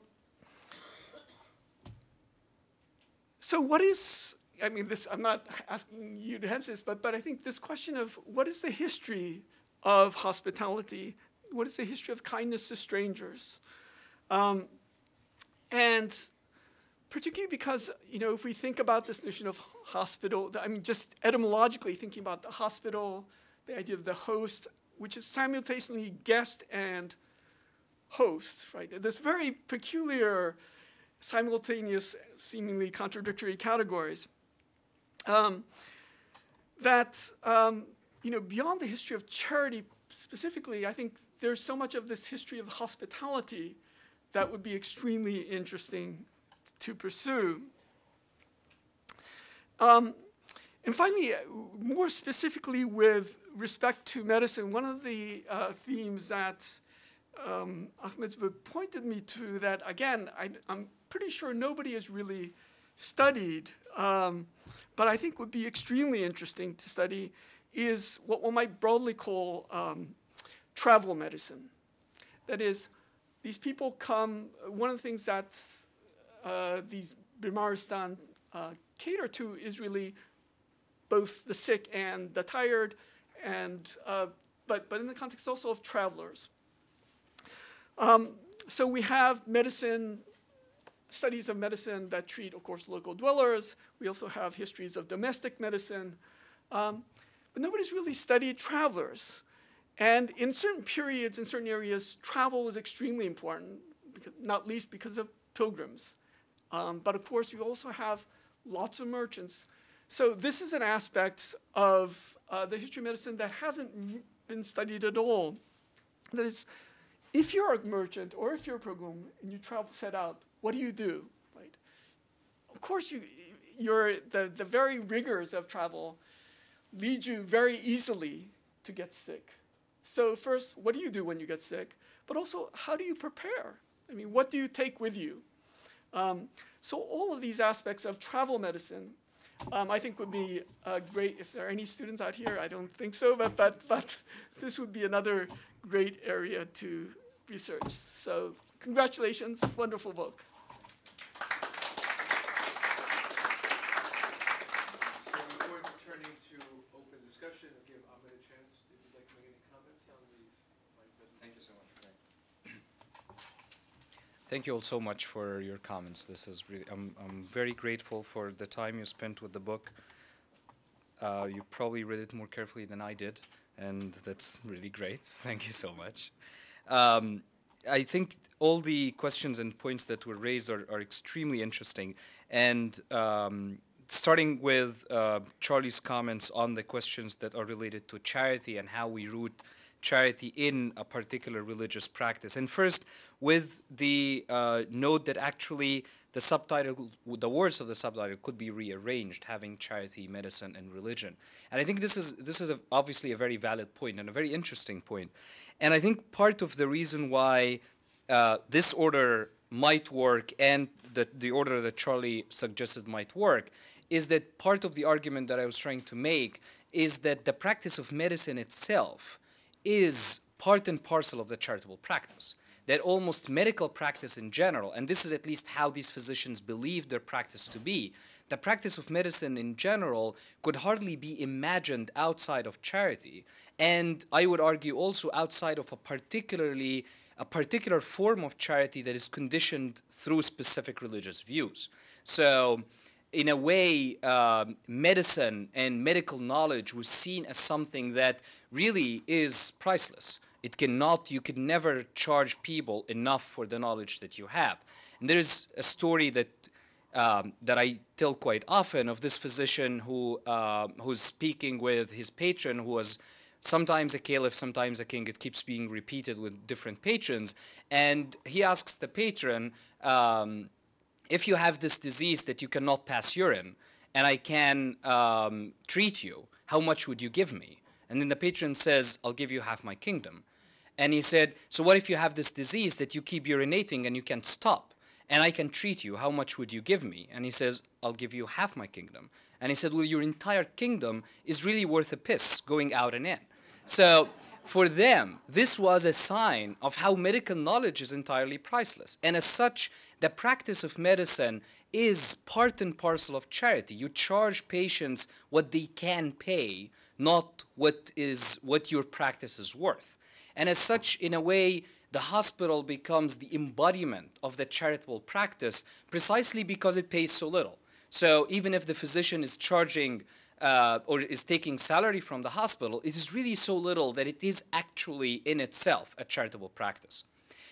So what is, I mean, this, I'm not asking you to answer this, but I think this question of what is the history of hospitality? What is the history of kindness to strangers? And particularly because, you know, if we think about this notion of hospital, I mean, just etymologically thinking about the hospital, the idea of the host, which is simultaneously guest and host, right? This very peculiar, simultaneous, seemingly contradictory categories. You know, beyond the history of charity specifically, I think there's so much of this history of hospitality that would be extremely interesting to pursue. And finally, more specifically with respect to medicine, one of the themes that Ahmed's book pointed me to that, again, I'm pretty sure nobody has really studied, but I think would be extremely interesting to study, is what one might broadly call travel medicine. That is, these people come, one of the things that these Bimaristan cater to is really both the sick and the tired, and, but in the context also of travelers. So we have medicine, studies of medicine that treat, of course, local dwellers. We also have histories of domestic medicine. But nobody's really studied travelers. And in certain periods, in certain areas, travel was extremely important, not least because of pilgrims. But of course, you also have lots of merchants. So this is an aspect of the history of medicine that hasn't been studied at all. That is, if you're a merchant or if you're a pilgrim and you travel, set out, what do you do? Right? Of course, the very rigors of travel lead you very easily to get sick. So first, what do you do when you get sick? But also, how do you prepare? I mean, what do you take with you? So all of these aspects of travel medicine, I think would be great if there are any students out here. I don't think so, but this would be another great area to research. So congratulations, wonderful book. Thank you all so much for your comments. This is really, I'm very grateful for the time you spent with the book. You probably read it more carefully than I did, and that's really great. Thank you so much. I think all the questions and points that were raised are extremely interesting. And starting with Charlie's comments on the questions that are related to charity and how we root charity in a particular religious practice. And first, with the note that actually the subtitle, the words of the subtitle could be rearranged, having charity, medicine, and religion. And I think this is obviously a very valid point and a very interesting point. And I think part of the reason why this order might work and the order that Charlie suggested might work is that part of the argument that I was trying to make is that the practice of medicine itself is part and parcel of the charitable practice, that almost medical practice in general, and this is at least how these physicians believe their practice to be, the practice of medicine in general could hardly be imagined outside of charity, and I would argue also outside of a particular form of charity that is conditioned through specific religious views. So in a way, medicine and medical knowledge was seen as something that really is priceless. It cannot, you could never charge people enough for the knowledge that you have. And there is a story that that I tell quite often of this physician who's speaking with his patron, who was sometimes a caliph, sometimes a king. It keeps being repeated with different patrons. And he asks the patron, if you have this disease that you cannot pass urine and I can treat you, how much would you give me? And then the patron says, I'll give you half my kingdom. And he said, so what if you have this disease that you keep urinating and you can't stop? and I can treat you. How much would you give me? And he says, I'll give you half my kingdom. And he said, well, your entire kingdom is really worth a piss going out and in. So for them, this was a sign of how medical knowledge is entirely priceless. And as such, the practice of medicine is part and parcel of charity. You charge patients what they can pay, not what your practice is worth. And as such, in a way, the hospital becomes the embodiment of the charitable practice precisely because it pays so little. So even if the physician is charging or is taking salary from the hospital, it is really so little that it is actually in itself a charitable practice.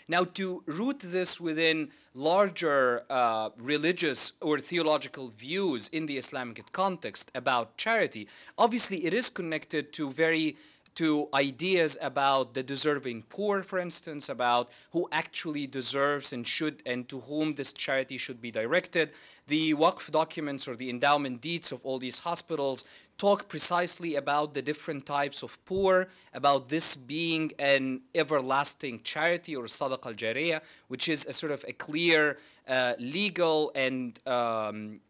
Now, to root this within larger religious or theological views in the Islamic context about charity, obviously it is connected to ideas about the deserving poor, for instance, about who actually deserves and should and to whom this charity should be directed. The Waqf documents or the endowment deeds of all these hospitals talk precisely about the different types of poor, about this being an everlasting charity or sadaqah al-jariyah, which is a sort of a clear legal and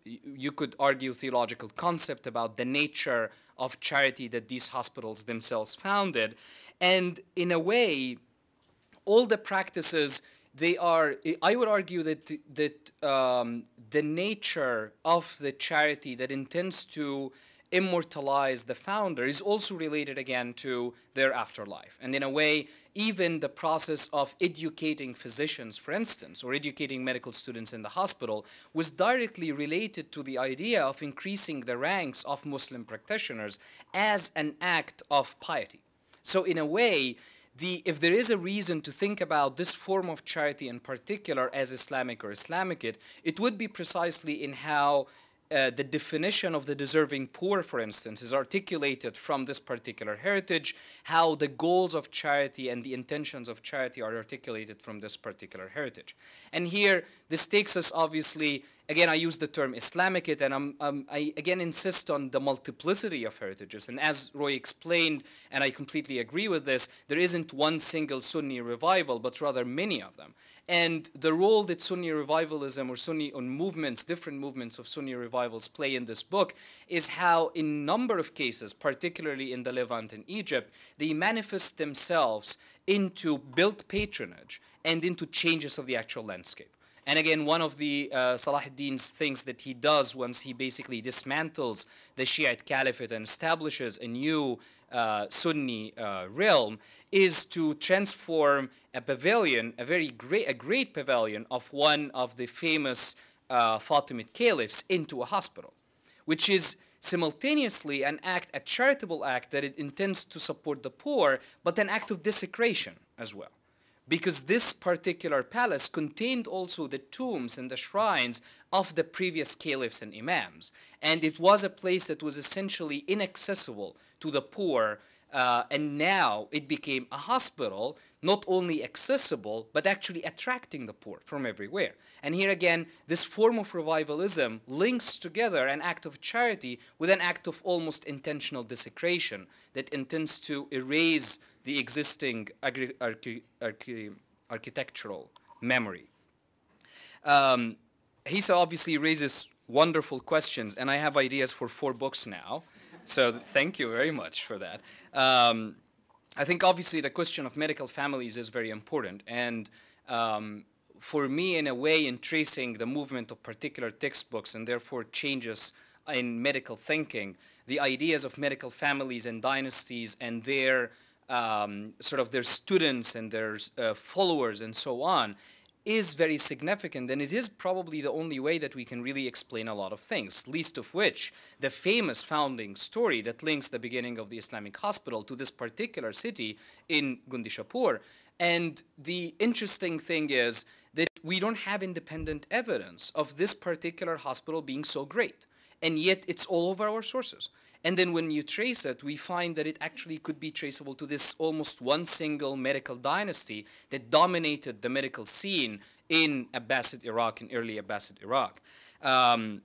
you could argue theological concept about the nature of charity that these hospitals themselves founded. And in a way, all the practices, they are, I would argue that, the nature of the charity that intends to immortalize the founder is also related again to their afterlife. And in a way, even the process of educating physicians, for instance, or educating medical students in the hospital was directly related to the idea of increasing the ranks of Muslim practitioners as an act of piety. So in a way, if there is a reason to think about this form of charity in particular as Islamic or Islamicate, it would be precisely in how the definition of the deserving poor, for instance, is articulated from this particular heritage, how the goals of charity and the intentions of charity are articulated from this particular heritage. And here, this takes us, obviously, again, I use the term Islamicate, and I again insist on the multiplicity of heritages. And as Roy explained, and I completely agree with this, there isn't one single Sunni revival, but rather many of them. And the role that Sunni revivalism or Sunni movements, different movements of Sunni revivals play in this book is how in a number of cases, particularly in the Levant and Egypt, they manifest themselves into built patronage and into changes of the actual landscape. And again, one of the Salah ad-Din's things that he does once he basically dismantles the Shiite Caliphate and establishes a new Sunni realm is to transform a pavilion, a great pavilion of one of the famous Fatimid caliphs into a hospital, which is simultaneously an act, a charitable act that it intends to support the poor, but an act of desecration as well. Because this particular palace contained also the tombs and the shrines of the previous caliphs and imams. And it was a place that was essentially inaccessible to the poor. And now it became a hospital, not only accessible, but actually attracting the poor from everywhere. And here again, this form of revivalism links together an act of charity with an act of almost intentional desecration that intends to erase the existing architectural memory. Hisa obviously raises wonderful questions, and I have ideas for 4 books now. So thank you very much for that. I think obviously the question of medical families is very important. And for me, in a way, in tracing the movement of particular textbooks and therefore changes in medical thinking, the ideas of medical families and dynasties and their sort of their students and their followers and so on is very significant, and it is probably the only way that we can really explain a lot of things, least of which the famous founding story that links the beginning of the Islamic hospital to this particular city in Gundishapur. And the interesting thing is that we don't have independent evidence of this particular hospital being so great, and yet it's all over our sources. And then when you trace it, we find that it actually could be traceable to this almost one single medical dynasty that dominated the medical scene in Abbasid Iraq, in early Abbasid Iraq. And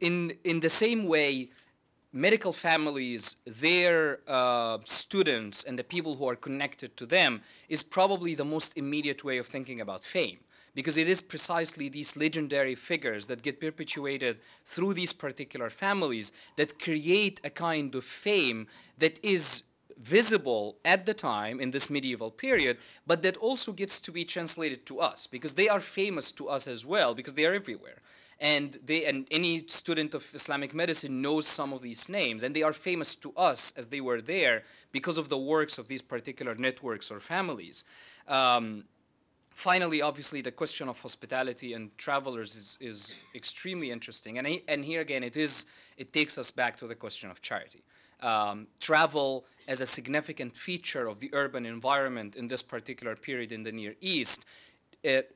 in the same way, medical families, their students, and the people who are connected to them is probably the most immediate way of thinking about fame. because it is precisely these legendary figures that get perpetuated through these particular families that create a kind of fame that is visible at the time in this medieval period, but that also gets to be translated to us, because they are famous to us as well, because they are everywhere. And any student of Islamic medicine knows some of these names, and they are famous to us as they were there because of the works of these particular networks or families. Finally, obviously, the question of hospitality and travelers is extremely interesting, and here again, it takes us back to the question of charity. Travel as a significant feature of the urban environment in this particular period in the Near East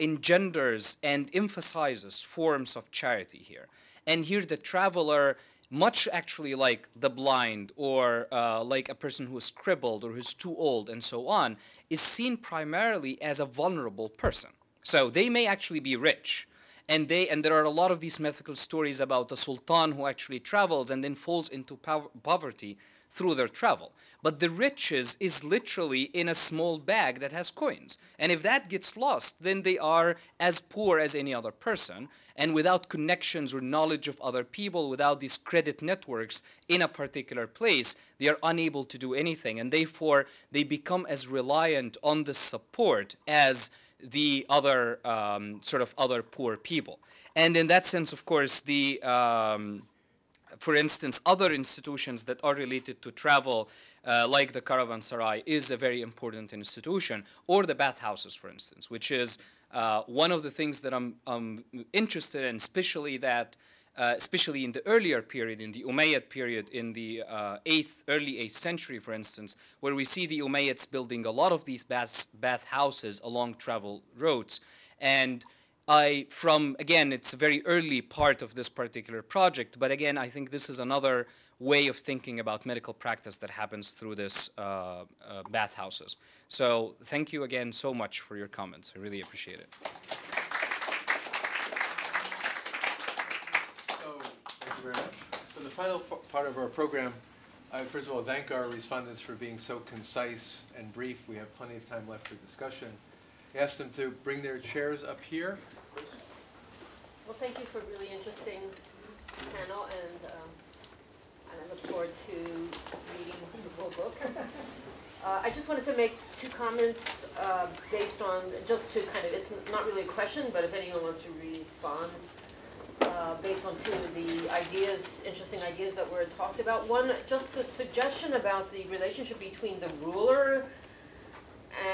engenders and emphasizes forms of charity here. And here the traveler, much actually like the blind or like a person who is crippled or who's too old and so on, is seen primarily as a vulnerable person. So they may actually be rich. And there are a lot of these mythical stories about the sultan who actually travels and then falls into poverty through their travel. But the riches is literally in a small bag that has coins. And if that gets lost, then they are as poor as any other person. And without connections or knowledge of other people, without these credit networks in a particular place, they are unable to do anything. And therefore, they become as reliant on the support as the other other poor people. And in that sense, of course, the, for instance, other institutions that are related to travel, like the caravanserai, is a very important institution, or the bathhouses, for instance, which is one of the things that I'm interested in, especially in the earlier period, in the Umayyad period, in the early 8th century, for instance, where we see the Umayyads building a lot of these bathhouses along travel roads. And again, it's a very early part of this particular project, but again, I think this is another way of thinking about medical practice that happens through this bathhouses. So thank you again so much for your comments. I really appreciate it. Very much. For the final part of our program, I first of all thank our respondents for being so concise and brief. We have plenty of time left for discussion. I asked them to bring their chairs up here. Well, thank you for a really interesting panel, and I look forward to reading the whole book. I just wanted to make two comments based on, just to kind of, it's not really a question, but if anyone wants to respond. Based on two of the ideas, interesting ideas that were talked about. One, just the suggestion about the relationship between the ruler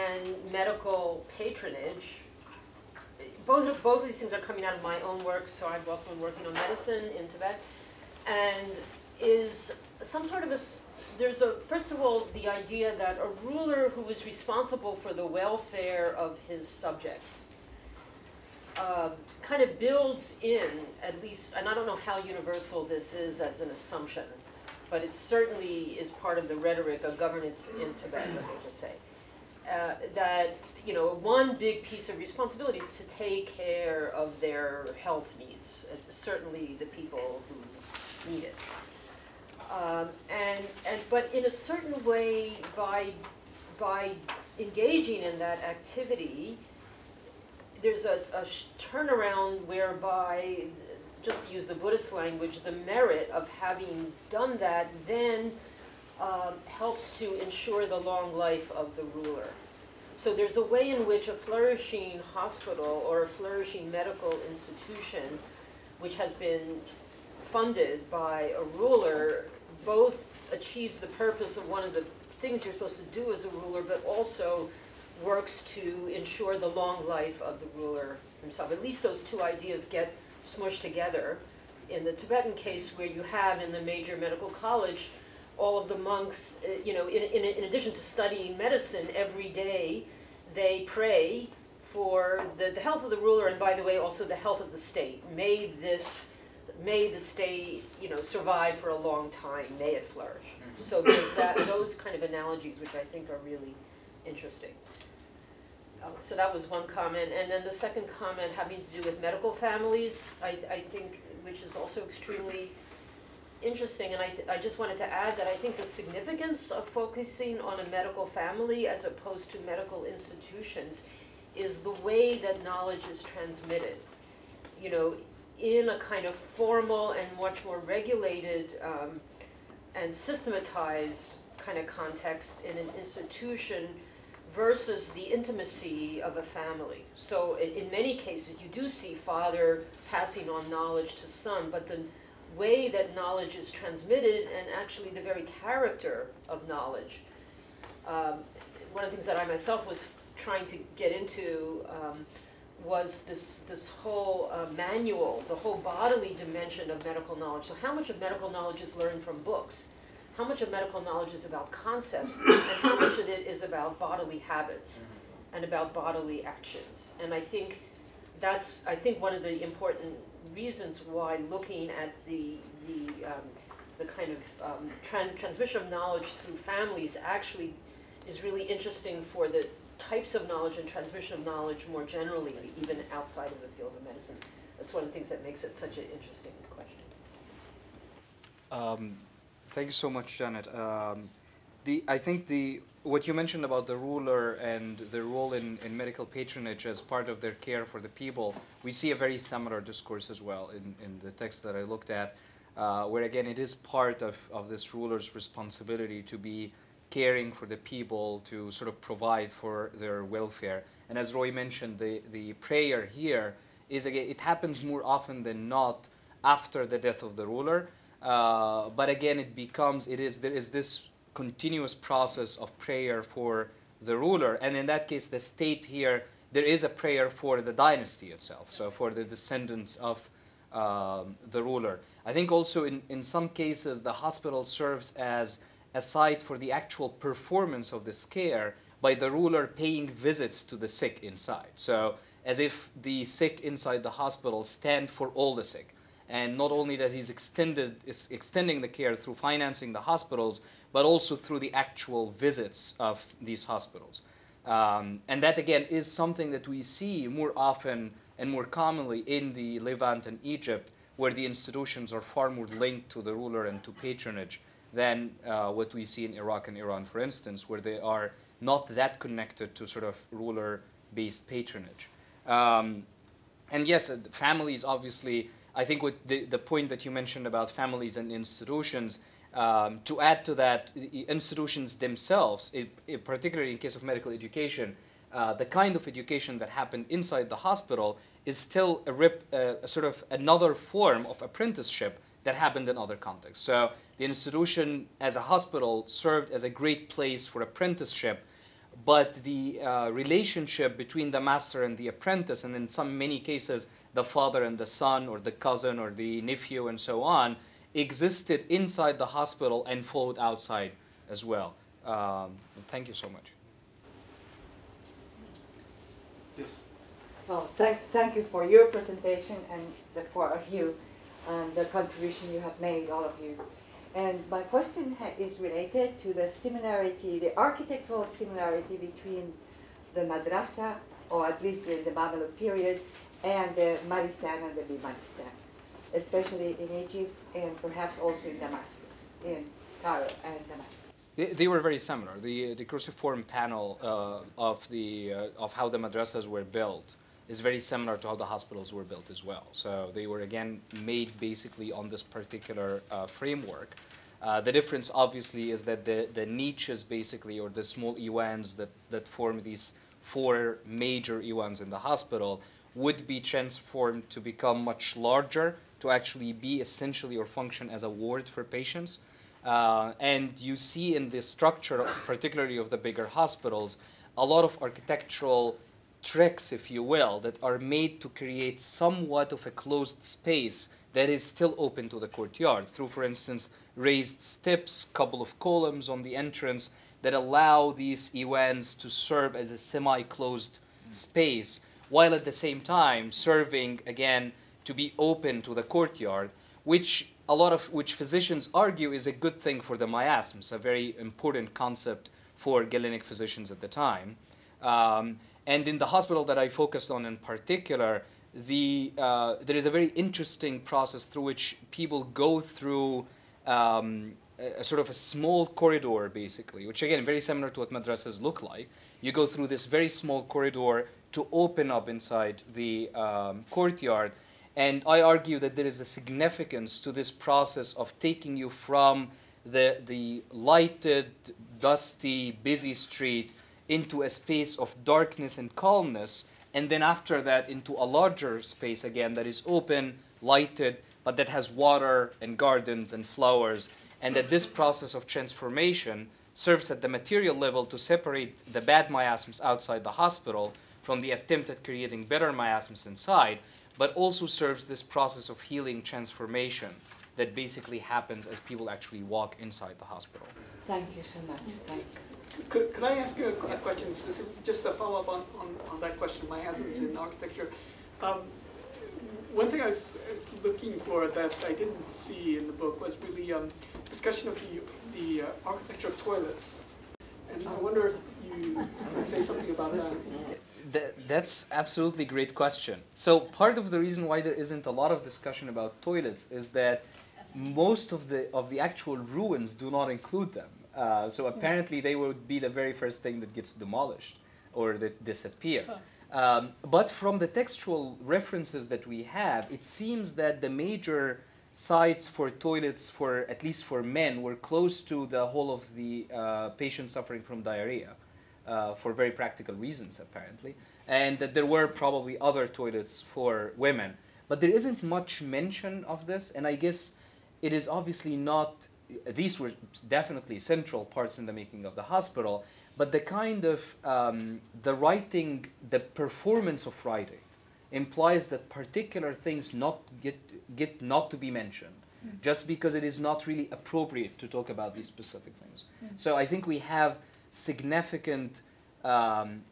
and medical patronage. Both of these things are coming out of my own work, so I've also been working on medicine in Tibet. And is some sort of a, first of all, the idea that a ruler who is responsible for the welfare of his subjects kind of builds in, at least, and I don't know how universal this is as an assumption, but it certainly is part of the rhetoric of governance in Tibet, let me just say, that, you know, one big piece of responsibility is to take care of their health needs, certainly the people who need it. But in a certain way, by engaging in that activity, there's a turnaround whereby, just to use the Buddhist language, the merit of having done that then helps to ensure the long life of the ruler. So there's a way in which a flourishing hospital or a flourishing medical institution, which has been funded by a ruler, both achieves the purpose of one of the things you're supposed to do as a ruler, but also works to ensure the long life of the ruler himself. At least those two ideas get smushed together in the Tibetan case, where you have in the major medical college all of the monks, you know, in addition to studying medicine every day, they pray for the health of the ruler, and by the way also the health of the state. May the state, you know, survive for a long time, may it flourish. So there's those kind of analogies which I think are really interesting. So that was one comment. And then the second comment having to do with medical families, I think, which is also extremely interesting. And I just wanted to add that I think the significance of focusing on a medical family as opposed to medical institutions is the way that knowledge is transmitted, you know, in a kind of formal and much more regulated and systematized kind of context in an institution versus the intimacy of a family. So in many cases, you do see father passing on knowledge to son, but the way that knowledge is transmitted and actually the very character of knowledge. One of the things that I myself was trying to get into was this whole manual, the whole bodily dimension of medical knowledge. So how much of medical knowledge is learned from books? How much of medical knowledge is about concepts? And how much of it is about bodily habits and about bodily actions? And I think that's, one of the important reasons why looking at the kind of transmission of knowledge through families actually is really interesting for the types of knowledge and transmission of knowledge more generally, even outside of the field of medicine. That's one of the things that makes it such an interesting question. Thank you so much, Janet. I think what you mentioned about the ruler and the role in medical patronage as part of their care for the people, we see a very similar discourse as well in the text that I looked at, where again it is part of this ruler's responsibility to be caring for the people, to sort of provide for their welfare. And as Roy mentioned, the prayer here is, again, it happens more often than not after the death of the ruler. But again, there is this continuous process of prayer for the ruler. And in that case, the state here, there is a prayer for the dynasty itself, so for the descendants of the ruler. I think also in some cases, the hospital serves as a site for the actual performance of this care by the ruler paying visits to the sick inside. So as if the sick inside the hospital stand for all the sick. And not only that he's extending the care through financing the hospitals, but also through the actual visits of these hospitals. And that again is something that we see more often and more commonly in the Levant and Egypt, where the institutions are far more linked to the ruler and to patronage than what we see in Iraq and Iran, for instance, where they are not that connected to sort of ruler-based patronage. And yes, families, obviously, I think with the point that you mentioned about families and institutions, to add to that, institutions themselves, particularly in case of medical education, the kind of education that happened inside the hospital is still a sort of another form of apprenticeship that happened in other contexts. So the institution as a hospital served as a great place for apprenticeship, but the relationship between the master and the apprentice, and in many cases, the father and the son, or the cousin, or the nephew, and so on, existed inside the hospital and flowed outside as well. Thank you so much. Yes. Well, thank you for your presentation and for you. And the contribution you have made, all of you. And my question is related to the similarity, the architectural similarity between the madrasa, or at least during the Mamluk period, and the Maristan and the Bimaristan, especially in Egypt and perhaps also in Damascus, in Cairo and Damascus. They were very similar. The cruciform panel of how the madrasas were built is very similar to how the hospitals were built as well. So they were, again, made basically on this particular framework. The difference, obviously, is that the niches, basically, or the small iwans that form these four major iwans in the hospital would be transformed to become much larger, to actually be essentially or function as a ward for patients. And you see in the structure, particularly of the bigger hospitals, a lot of architectural tricks, if you will, that are made to create somewhat of a closed space that is still open to the courtyard through, for instance, raised steps, couple of columns on the entrance that allow these iwans to serve as a semi-closed space, while at the same time serving, again, to be open to the courtyard, which physicians argue is a good thing for the miasms, a very important concept for Galenic physicians at the time. And in the hospital that I focused on in particular, there is a very interesting process through which people go through a sort of a small corridor, basically, which again, very similar to what madrasas look like. You go through this very small corridor to open up inside the courtyard. And I argue that there is a significance to this process of taking you from the lighted, dusty, busy street into a space of darkness and calmness, and then after that into a larger space again that is open, lighted, but that has water and gardens and flowers, and that this process of transformation serves at the material level to separate the bad miasms outside the hospital from the attempt at creating better miasms inside, but also serves this process of healing transformation that basically happens as people actually walk inside the hospital. Thank you so much. Thank you. Could I ask you a question, just a follow-up on that question, miasms in architecture? One thing I was looking for that I didn't see in the book was really discussion of the architecture of toilets. And I wonder if you could say something about that. That's absolutely a great question. So part of the reason why there isn't a lot of discussion about toilets is that most of the actual ruins do not include them. So apparently they would be the very first thing that gets demolished or that disappear. But from the textual references that we have, it seems that the major sites for toilets, for at least for men, were close to the whole of the patient suffering from diarrhea. For very practical reasons, apparently, and that there were probably other toilets for women. But there isn't much mention of this, and I guess it is obviously not, these were definitely central parts in the making of the hospital, but the kind of, the writing, the performance of writing implies that particular things get not to be mentioned, just because it is not really appropriate to talk about these specific things. So I think we have significant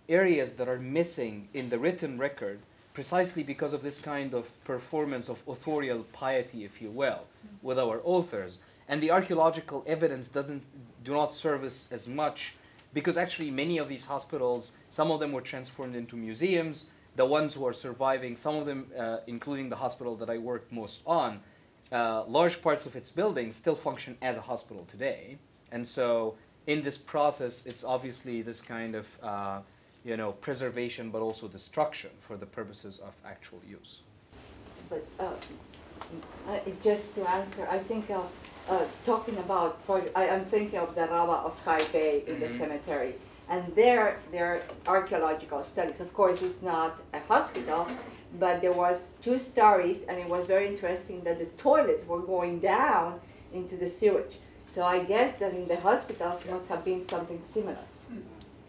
areas that are missing in the written record precisely because of this kind of performance of authorial piety, if you will, with our authors. And the archaeological evidence do not service as much because actually many of these hospitals, some of them were transformed into museums. The ones who are surviving, some of them, including the hospital that I worked most on, large parts of its buildings still function as a hospital today. And so in this process, it's obviously this kind of, you know, preservation, but also destruction for the purposes of actual use. But just to answer, I think talking about, I'm thinking of the Rabah of Khaybeh in the cemetery, and there are archaeological studies. Of course, it's not a hospital, but there was 2 stories, and it was very interesting that the toilets were going down into the sewage. So I guess that in the hospitals must have been something similar.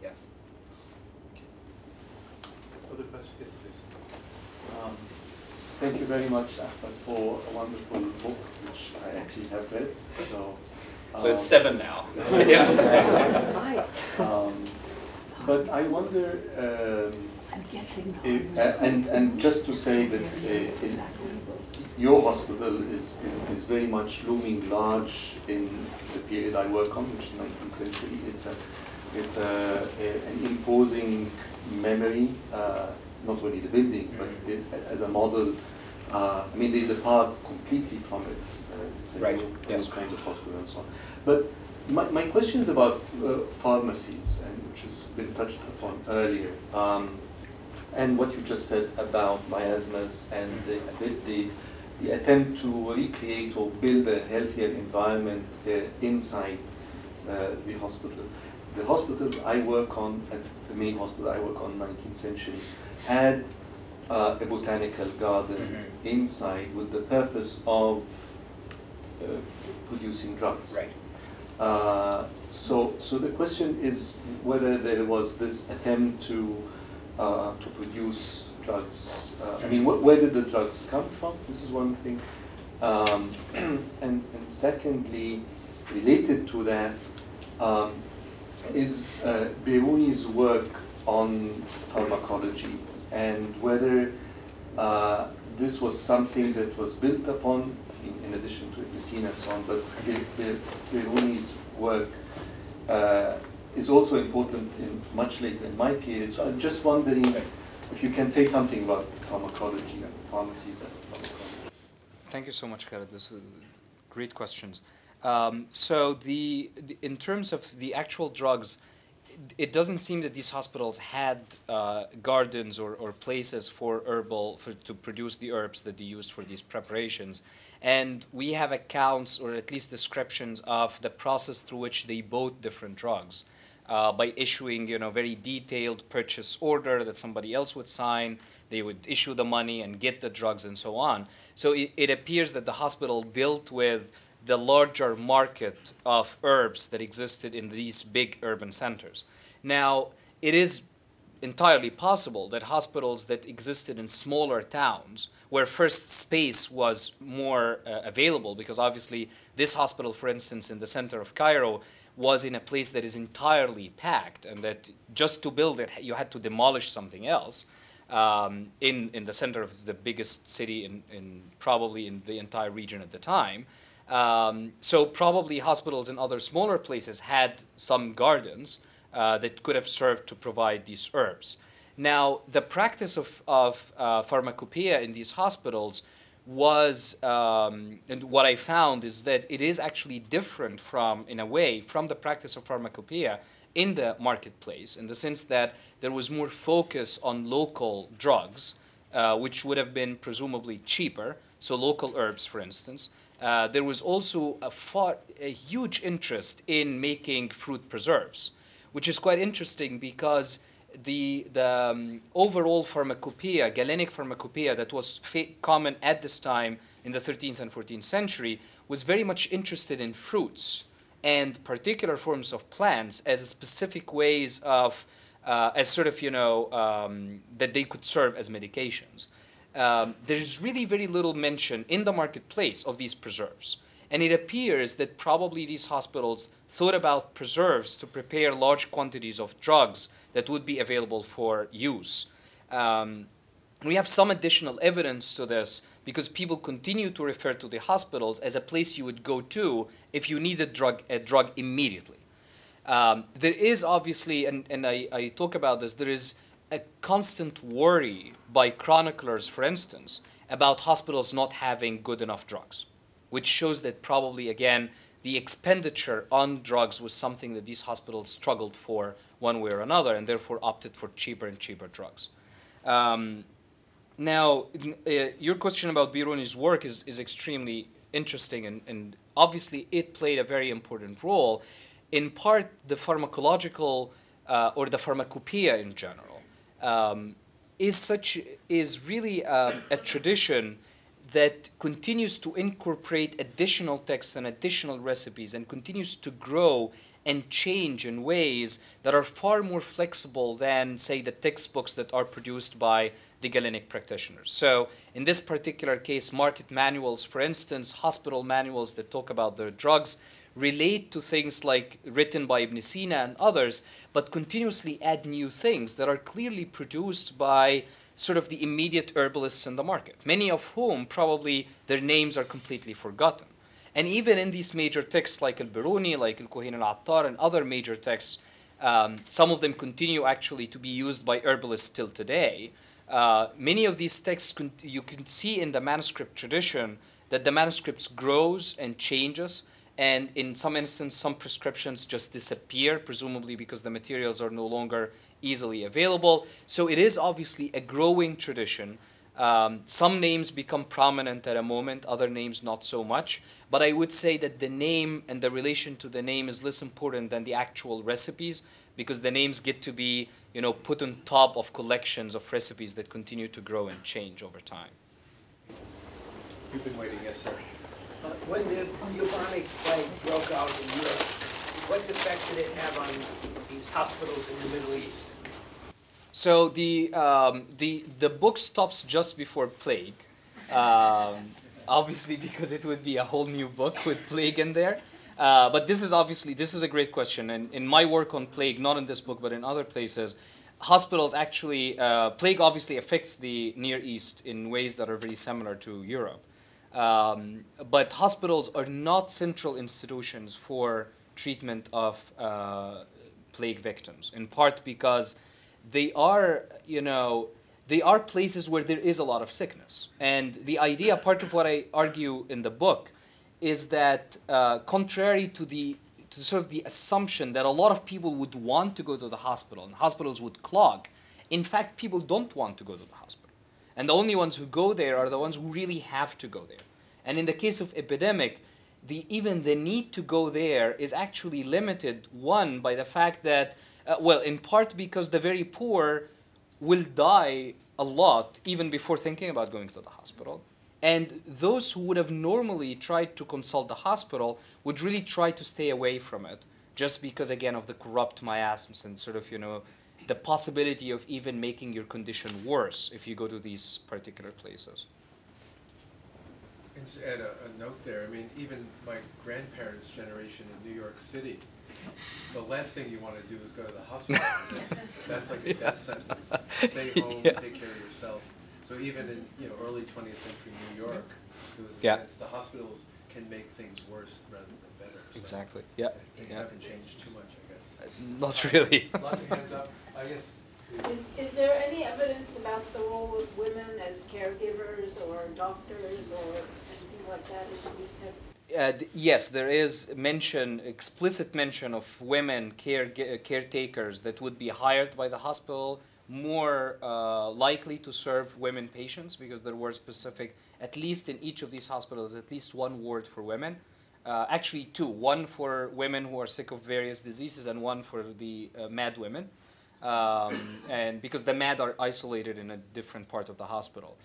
Yeah. Okay. Other questions? Yes, please. Thank you very much, Ahmed, for a wonderful book, which I actually have read. So, so it's 7 now. Yeah. But I wonder, I'm guessing if, and just to say that your hospital is very much looming large in the period I work on, which is 19th century. It's an imposing memory, not only the building, but it, as a model. I mean, they depart completely from it. It's a new kind of hospital and so on. But my question is about pharmacies, and which has been touched upon earlier. And what you just said about miasmas and the attempt to recreate or build a healthier environment inside the hospital. The hospital I work on, the main hospital I work on, 19th century, had a botanical garden inside with the purpose of producing drugs. Right. So the question is whether there was this attempt to produce drugs. I mean, where did the drugs come from? This is one thing. And secondly, related to that, is Biruni's work on pharmacology and whether this was something that was built upon, in addition to Ibn Sina and so on, but Biruni's work is also important in much later in my period. So I'm just wondering if you can say something about pharmacology and pharmacies and pharmacology. Thank you so much, Khaled. This is great questions. So in terms of the actual drugs, it doesn't seem that these hospitals had gardens or places for to produce the herbs that they used for these preparations. And we have accounts, or at least descriptions, of the process through which they bought different drugs by issuing, very detailed purchase order that somebody else would sign. They would issue the money and get the drugs and so on. So it appears that the hospital dealt with the larger market of herbs that existed in these big urban centers. Now, it is entirely possible that hospitals that existed in smaller towns, where first space was more available, because obviously this hospital, for instance, in the center of Cairo, was in a place that is entirely packed, and that just to build it, you had to demolish something else in the center of the biggest city probably in the entire region at the time. So probably hospitals in other smaller places had some gardens that could have served to provide these herbs. Now, the practice of pharmacopoeia in these hospitals was, and what I found is that it is actually different in a way from the practice of pharmacopoeia in the marketplace, in the sense that there was more focus on local drugs, which would have been presumably cheaper, so local herbs, for instance. There was also a huge interest in making fruit preserves, which is quite interesting because the overall pharmacopoeia, Galenic pharmacopoeia, that was common at this time in the 13th and 14th century, was very much interested in fruits and particular forms of plants as specific ways of, as sort of, that they could serve as medications. There is really very little mention in the marketplace of these preserves. And it appears that probably these hospitals thought about preserves to prepare large quantities of drugs that would be available for use. We have some additional evidence to this because people continue to refer to the hospitals as a place you would go to if you needed a drug immediately. There is obviously, and I talk about this, there is a constant worry by chroniclers, for instance, about hospitals not having good enough drugs, which shows that probably, again, the expenditure on drugs was something that these hospitals struggled for one way or another, and therefore opted for cheaper and cheaper drugs. Now, your question about Biruni's work is extremely interesting, and obviously it played a very important role. In part, the pharmacological or the pharmacopoeia in general, is really a tradition that continues to incorporate additional texts and additional recipes and continues to grow and change in ways that are far more flexible than, say, the textbooks that are produced by the Galenic practitioners. So in this particular case, market manuals, for instance, hospital manuals that talk about their drugs, relate to things like written by Ibn Sina and others, but continuously add new things that are clearly produced by sort of the immediate herbalists in the market, many of whom probably their names are completely forgotten. And even in these major texts like Al-Biruni, like Al-Kuhain al-Attar and other major texts, some of them continue actually to be used by herbalists till today. Many of these texts, you can see in the manuscript tradition that the manuscripts grows and changes, and in some instances, some prescriptions just disappear, presumably because the materials are no longer easily available. So it is obviously a growing tradition. Some names become prominent at a moment, other names not so much. But I would say that the name and the relation to the name is less important than the actual recipes, because the names get to be, put on top of collections of recipes that continue to grow and change over time. You've been waiting, yes, sir. When the bubonic plague broke out in Europe, what effect did it have on these hospitals in the Middle East? So the book stops just before plague, obviously because it would be a whole new book with plague in there. But this is a great question. And in my work on plague, not in this book, but in other places, hospitals actually, plague obviously affects the Near East in ways that are very similar to Europe. But hospitals are not central institutions for treatment of plague victims, in part because they are, they are places where there is a lot of sickness. And the idea, part of what I argue in the book, is that contrary to the to sort of the assumption that a lot of people would want to go to the hospital and hospitals would clog. In fact, people don't want to go to the hospital. And the only ones who go there are the ones who really have to go there. And in the case of epidemic, even the need to go there is actually limited, one, by the fact that, well, in part because the very poor will die a lot even before thinking about going to the hospital. And those who would have normally tried to consult the hospital would really try to stay away from it, just because, again, of the corrupt miasms and sort of, you know, the possibility of even making your condition worse if you go to these particular places. And just add a note there. I mean, even my grandparents' generation in New York City, the last thing you want to do is go to the hospital. That's like a death sentence. Stay home, take care of yourself. So even in, you know, early 20th century New York, there was a sense the hospitals can make things worse rather than better. So exactly. Yeah. Things haven't changed too much, I guess. Not really. Lots of hands up. I guess. Is there any evidence about the role of women as caregivers or doctors or anything like that in these texts? Yes, there is mention, explicit mention of women caretakers that would be hired by the hospital, more likely to serve women patients, because there were specific, at least in each of these hospitals, at least one ward for women. Actually two, one for women who are sick of various diseases and one for the mad women. And because the mad are isolated in a different part of the hospital.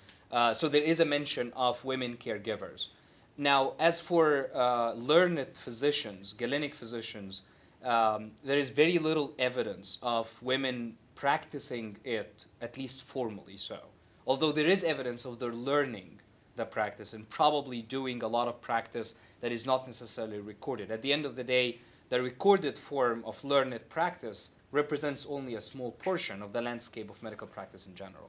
So there is a mention of women caregivers. Now, as for learned physicians, Galenic physicians, there is very little evidence of women practicing it, at least formally so. Although there is evidence of their learning the practice and probably doing a lot of practice that is not necessarily recorded. At the end of the day, the recorded form of learned practice represents only a small portion of the landscape of medical practice in general.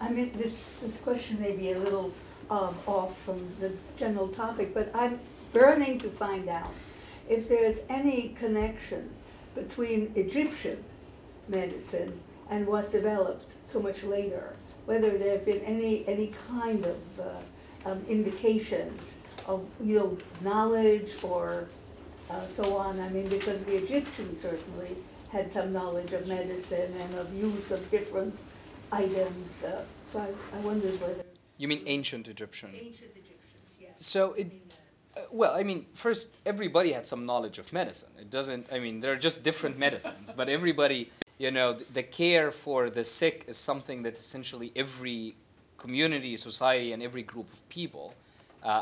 I mean, this question may be a little off from the general topic, but I'm burning to find out if there's any connection between Egyptian medicine and what developed so much later, whether there have been any kind of indications of, you know, knowledge or so on. I mean, because the Egyptians certainly had some knowledge of medicine and of use of different items, so I wondered whether... You mean ancient Egyptian? Ancient Egyptians, yes. So, well, I mean, first, everybody had some knowledge of medicine. It doesn't, I mean, there are just different medicines, but everybody, you know, the care for the sick is something that essentially every community, society, and every group of people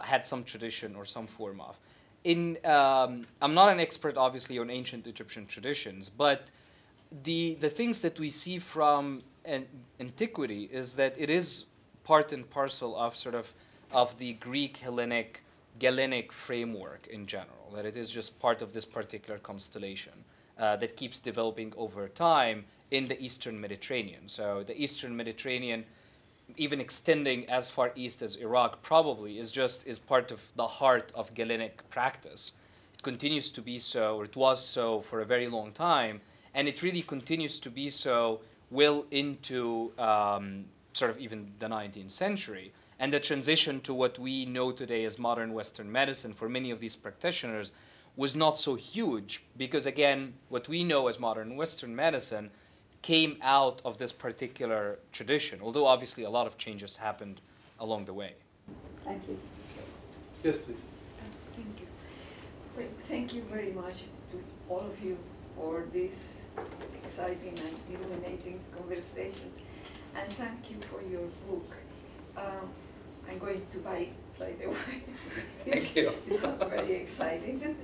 had some tradition or some form of. I'm not an expert, obviously, on ancient Egyptian traditions, but the things that we see from antiquity is that it is part and parcel of sort of the Greek, Hellenic, Galenic framework in general, that it is just part of this particular constellation that keeps developing over time in the Eastern Mediterranean. So the Eastern Mediterranean, even extending as far east as Iraq, probably is part of the heart of Galenic practice. It continues to be so, or it was so for a very long time, and it really continues to be so well into sort of even the 19th century. And the transition to what we know today as modern Western medicine for many of these practitioners was not so huge, because again, what we know as modern Western medicine came out of this particular tradition, although obviously a lot of changes happened along the way. Thank you. Yes, please. Thank you. Well, thank you very much to all of you for this exciting and illuminating conversation, and thank you for your book. I'm going to buy it right away. Thank you. It's very exciting.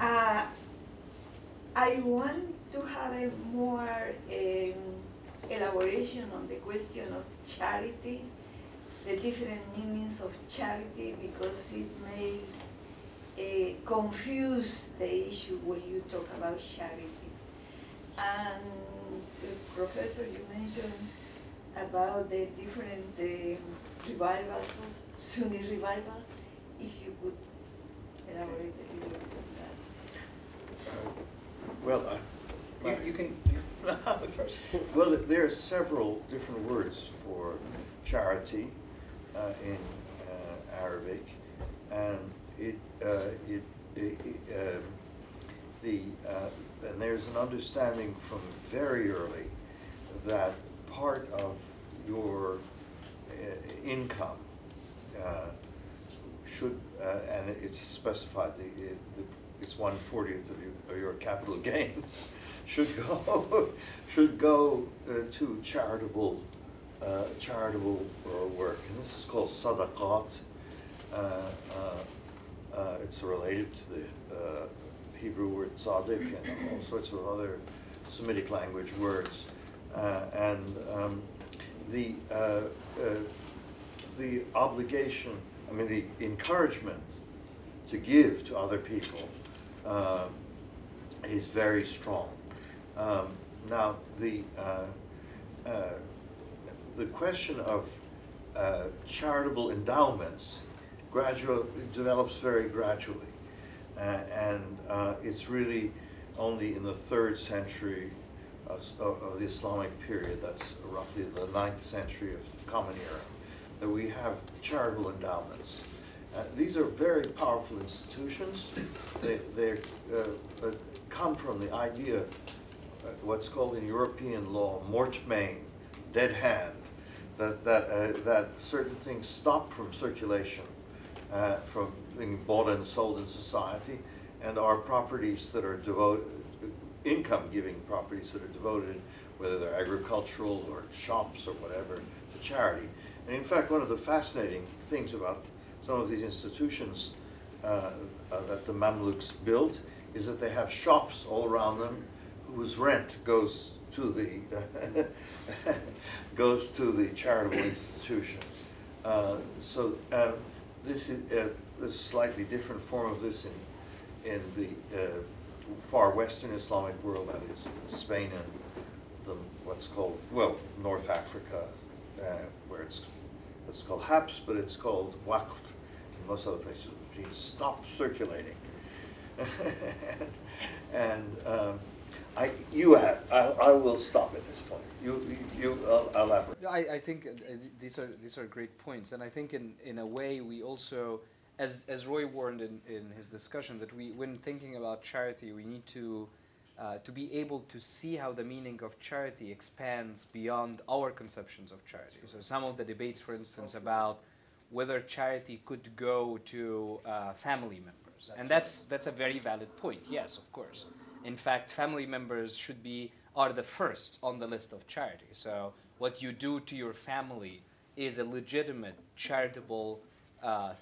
I want to have a more elaboration on the question of charity, the different meanings of charity, because it may confuse the issue when you talk about charity. And Professor, you mentioned about the different revivals, Sunni revivals, if you could elaborate a little bit on that. Well, you can first. Well, there are several different words for charity in Arabic, and and there's an understanding from very early that part of your income should, and it's specified, it's 1/40 of your capital gains, should go to charitable work, and this is called sadaqat. It's related to the Hebrew word tzaddik and all sorts of other Semitic language words, the obligation, I mean the encouragement to give to other people is very strong. Now the question of charitable endowments develops very gradually, and it's really only in the 3rd century of the Islamic period, that's roughly the 9th century of the Common Era, that we have charitable endowments. These are very powerful institutions. They come from the idea, what's called in European law, mortmain, dead hand, that certain things stop from circulation, from being bought and sold in society, and are properties that are devoted, income-giving properties that are devoted, whether they're agricultural or shops or whatever, to charity. And in fact, one of the fascinating things about some of these institutions that the Mamluks built is that they have shops all around them whose rent goes to the charitable institution. This is a slightly different form of this in the far western Islamic world, that is Spain and what's called, well, North Africa, where it's called Haps, but it's called Waqf in most other places. It means stop circulating. I will stop at this point. I'll elaborate. I think these are great points, and I think in a way we also, as Roy warned in his discussion, that we, when thinking about charity, we need to be able to see how the meaning of charity expands beyond our conceptions of charity. So some of the debates, for instance, about whether charity could go to family members, and that's a very valid point. Yes, of course. In fact, family members are the first on the list of charity. So what you do to your family is a legitimate charitable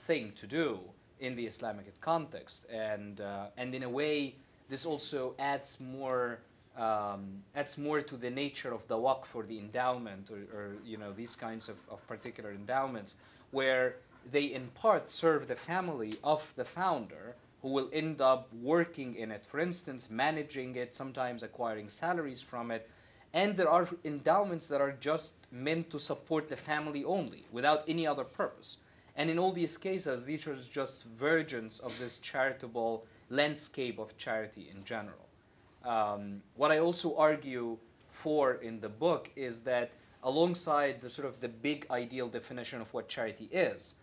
thing to do in the Islamic context, and in a way, this also adds more to the nature of the waqf or the endowment, or you know, these kinds of particular endowments, where they in part serve the family of the founder, who will end up working in it, for instance, managing it, sometimes acquiring salaries from it. And there are endowments that are just meant to support the family only, without any other purpose. And in all these cases, these are just versions of this charitable landscape of charity in general. What I also argue for in the book is that alongside the big ideal definition of what charity is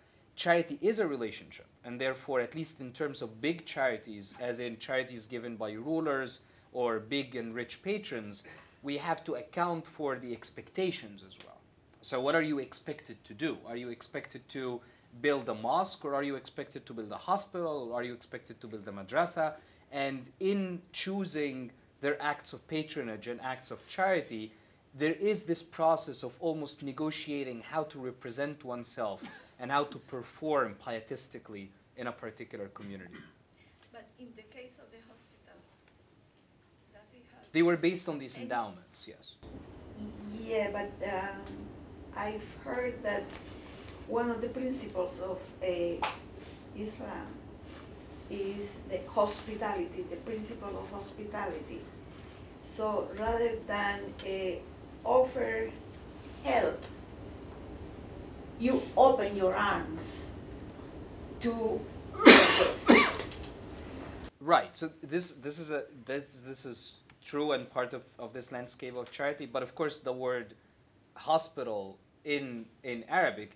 a relationship, and therefore, at least in terms of big charities, as in charities given by rulers or big and rich patrons, we have to account for the expectations as well. So what are you expected to do? Are you expected to build a mosque, or are you expected to build a hospital, or are you expected to build a madrasa? And in choosing their acts of patronage and acts of charity, there is this process of almost negotiating how to represent oneself and how to perform pietistically in a particular community. But in the case of the hospitals, does it help? They were based on these endowments, yes. Yeah, but I've heard that one of the principles of Islam is the hospitality, the principle of hospitality. So rather than offer help, you open your arms to right. So this is true and part of this landscape of charity. But of course, the word hospital in Arabic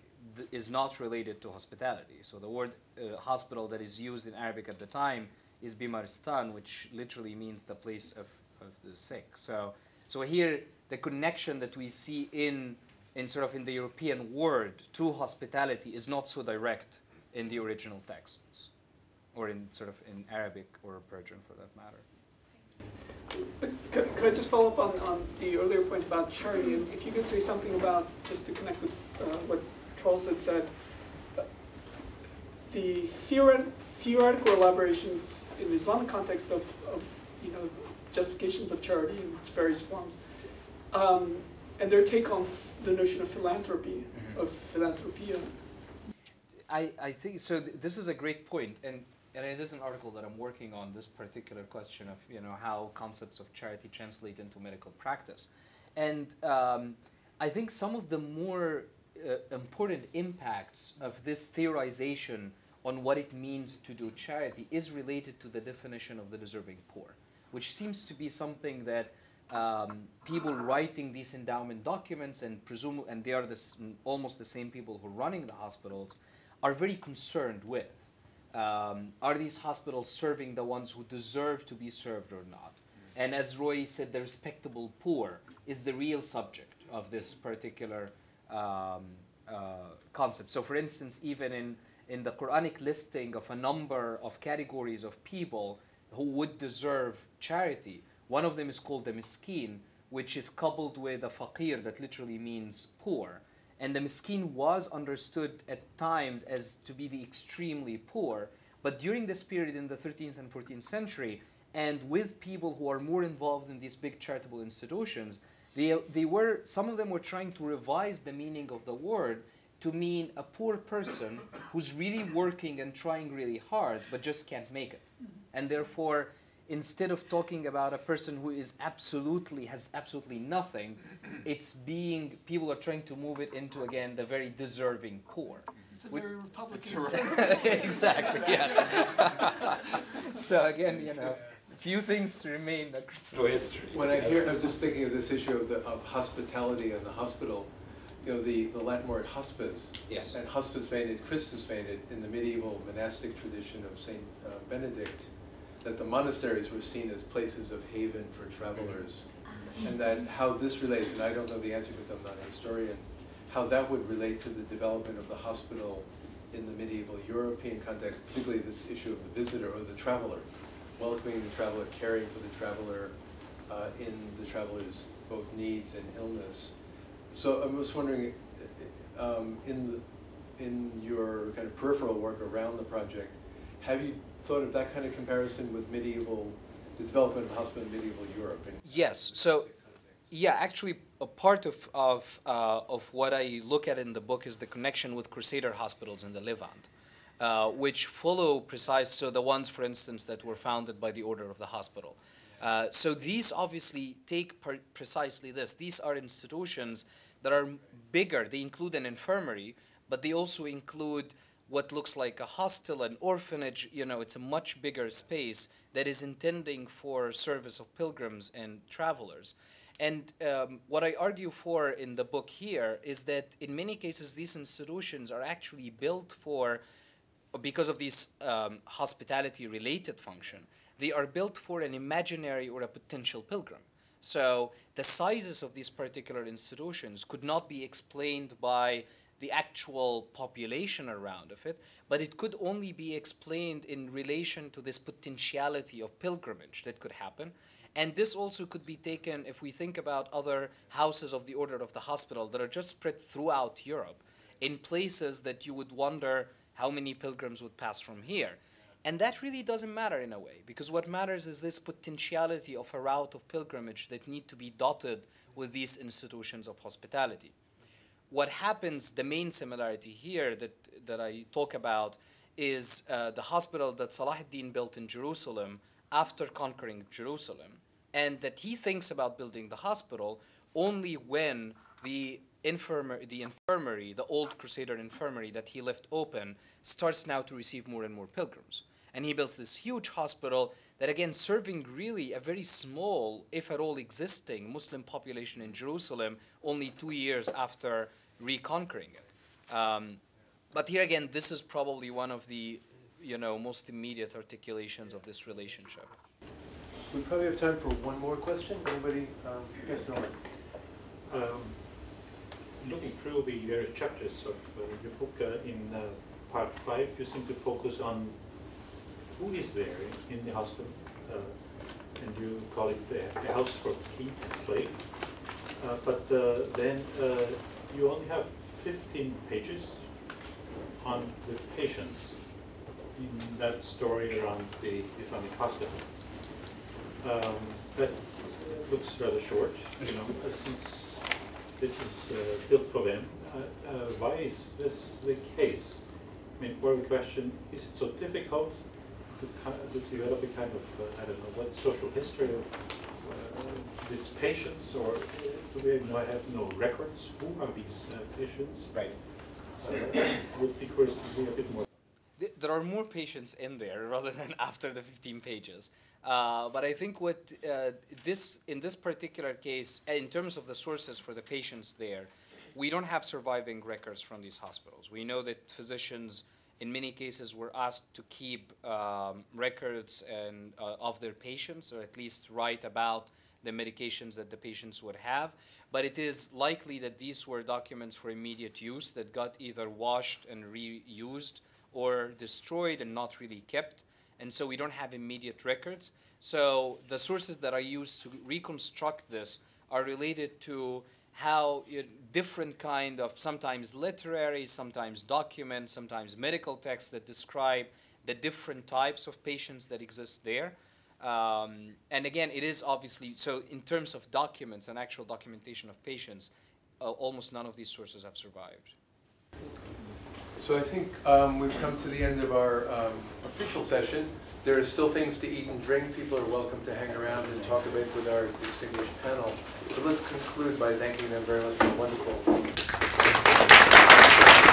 is not related to hospitality. So the word hospital that is used in Arabic at the time is Bimaristan, which literally means the place of the sick. So here the connection that we see in the European word to hospitality is not so direct in the original texts, or in Arabic or Persian for that matter. Could I just follow up on the earlier point about charity? And if you could say something about, just to connect with what Charles had said, the theoretical elaborations in the Islamic context of justifications of charity in its various forms, and their take on the notion of philanthropy, I think, so this is a great point, and it is an article that I'm working on, this particular question of how concepts of charity translate into medical practice. And I think some of the more important impacts of this theorization on what it means to do charity is related to the definition of the deserving poor, which seems to be something that people writing these endowment documents, and they are almost the same people who are running the hospitals, are very concerned with. Are these hospitals serving the ones who deserve to be served or not? And as Roy said, the respectable poor is the real subject of this particular concept. So for instance, even in the Quranic listing of a number of categories of people who would deserve charity, one of them is called the miskin, which is coupled with a faqir that literally means poor. And the miskin was understood at times as to be the extremely poor, but during this period in the 13th and 14th century, and with people who are more involved in these big charitable institutions, some of them were trying to revise the meaning of the word to mean a poor person who's really working and trying really hard, but just can't make it. And therefore, instead of talking about a person who is has absolutely nothing, people are trying to move it into, again, the very deserving poor. It's a very Republican. Exactly, yes. So again, few things remain through history. When I hear, I'm just thinking of this issue of hospitality and the hospital. The Latin word hospes. Yes. And hospes venit, Christus venit in the medieval monastic tradition of Saint Benedict, that the monasteries were seen as places of haven for travelers, and that how this relates, and I don't know the answer because I'm not a historian, how that would relate to the development of the hospital in the medieval European context, particularly this issue of the visitor or the traveler, welcoming the traveler, caring for the traveler in the traveler's both needs and illness. So I'm just wondering, in your kind of peripheral work around the project, have you thought of that kind of comparison with the development of the hospital in medieval Europe? Yes. So, yeah, actually, a part of what I look at in the book is the connection with Crusader hospitals in the Levant, which follow so the ones, for instance, that were founded by the Order of the Hospital. So these obviously take precisely this. These are institutions that are bigger. They include an infirmary, but they also include what looks like a hostel, an orphanage. It's a much bigger space that is intending for service of pilgrims and travelers. And what I argue for in the book here is that in many cases, these institutions are actually built because of these hospitality-related function. They are built for an imaginary or a potential pilgrim. So the sizes of these particular institutions could not be explained by the actual population around of it, but it could only be explained in relation to this potentiality of pilgrimage that could happen. And this also could be taken if we think about other houses of the Order of the Hospital that are just spread throughout Europe in places that you would wonder how many pilgrims would pass from here. And that really doesn't matter in a way, because what matters is this potentiality of a route of pilgrimage that need to be dotted with these institutions of hospitality. What happens, the main similarity here that I talk about is the hospital that Salah ad-Din built in Jerusalem after conquering Jerusalem, and that he thinks about building the hospital only when the infirmary, the old Crusader infirmary that he left open, starts now to receive more and more pilgrims. And he builds this huge hospital that, again, serving really a very small, if at all existing, Muslim population in Jerusalem only 2 years after reconquering it. But here again, this is probably one of the you know, most immediate articulations of this relationship. We probably have time for one more question. Anybody? Yes, Norman. Looking through the various chapters of your book, in part 5, you seem to focus on who is there in the hospital, and you call it the house for king and slave. But then you only have 15 pages on the patients in that story around the Islamic hospital. That looks rather short, you know, since this is built for them. Why is this the case? I mean, one question, is it so difficult to develop a kind of, I don't know, what social history of these patients, or do they not have no records? Who are these patients? Right. Would be curious to be a bit more. There are more patients in there rather than after the 15 pages. But I think what in this particular case, in terms of the sources for the patients there, we don't have surviving records from these hospitals. We know that physicians, in many cases, were asked to keep records and of their patients, or at least write about the medications that the patients would have. But it is likely that these were documents for immediate use that got either washed and reused or destroyed and not really kept. And so we don't have immediate records. So the sources that I used to reconstruct this are related to how different kind of sometimes literary, sometimes documents, sometimes medical texts that describe the different types of patients that exist there. And again, it is obviously, so in terms of documents and actual documentation of patients, almost none of these sources have survived. So I think we've come to the end of our official session. There are still things to eat and drink. People are welcome to hang around and talk a bit with our distinguished panel. But let's conclude by thanking them very much for a wonderful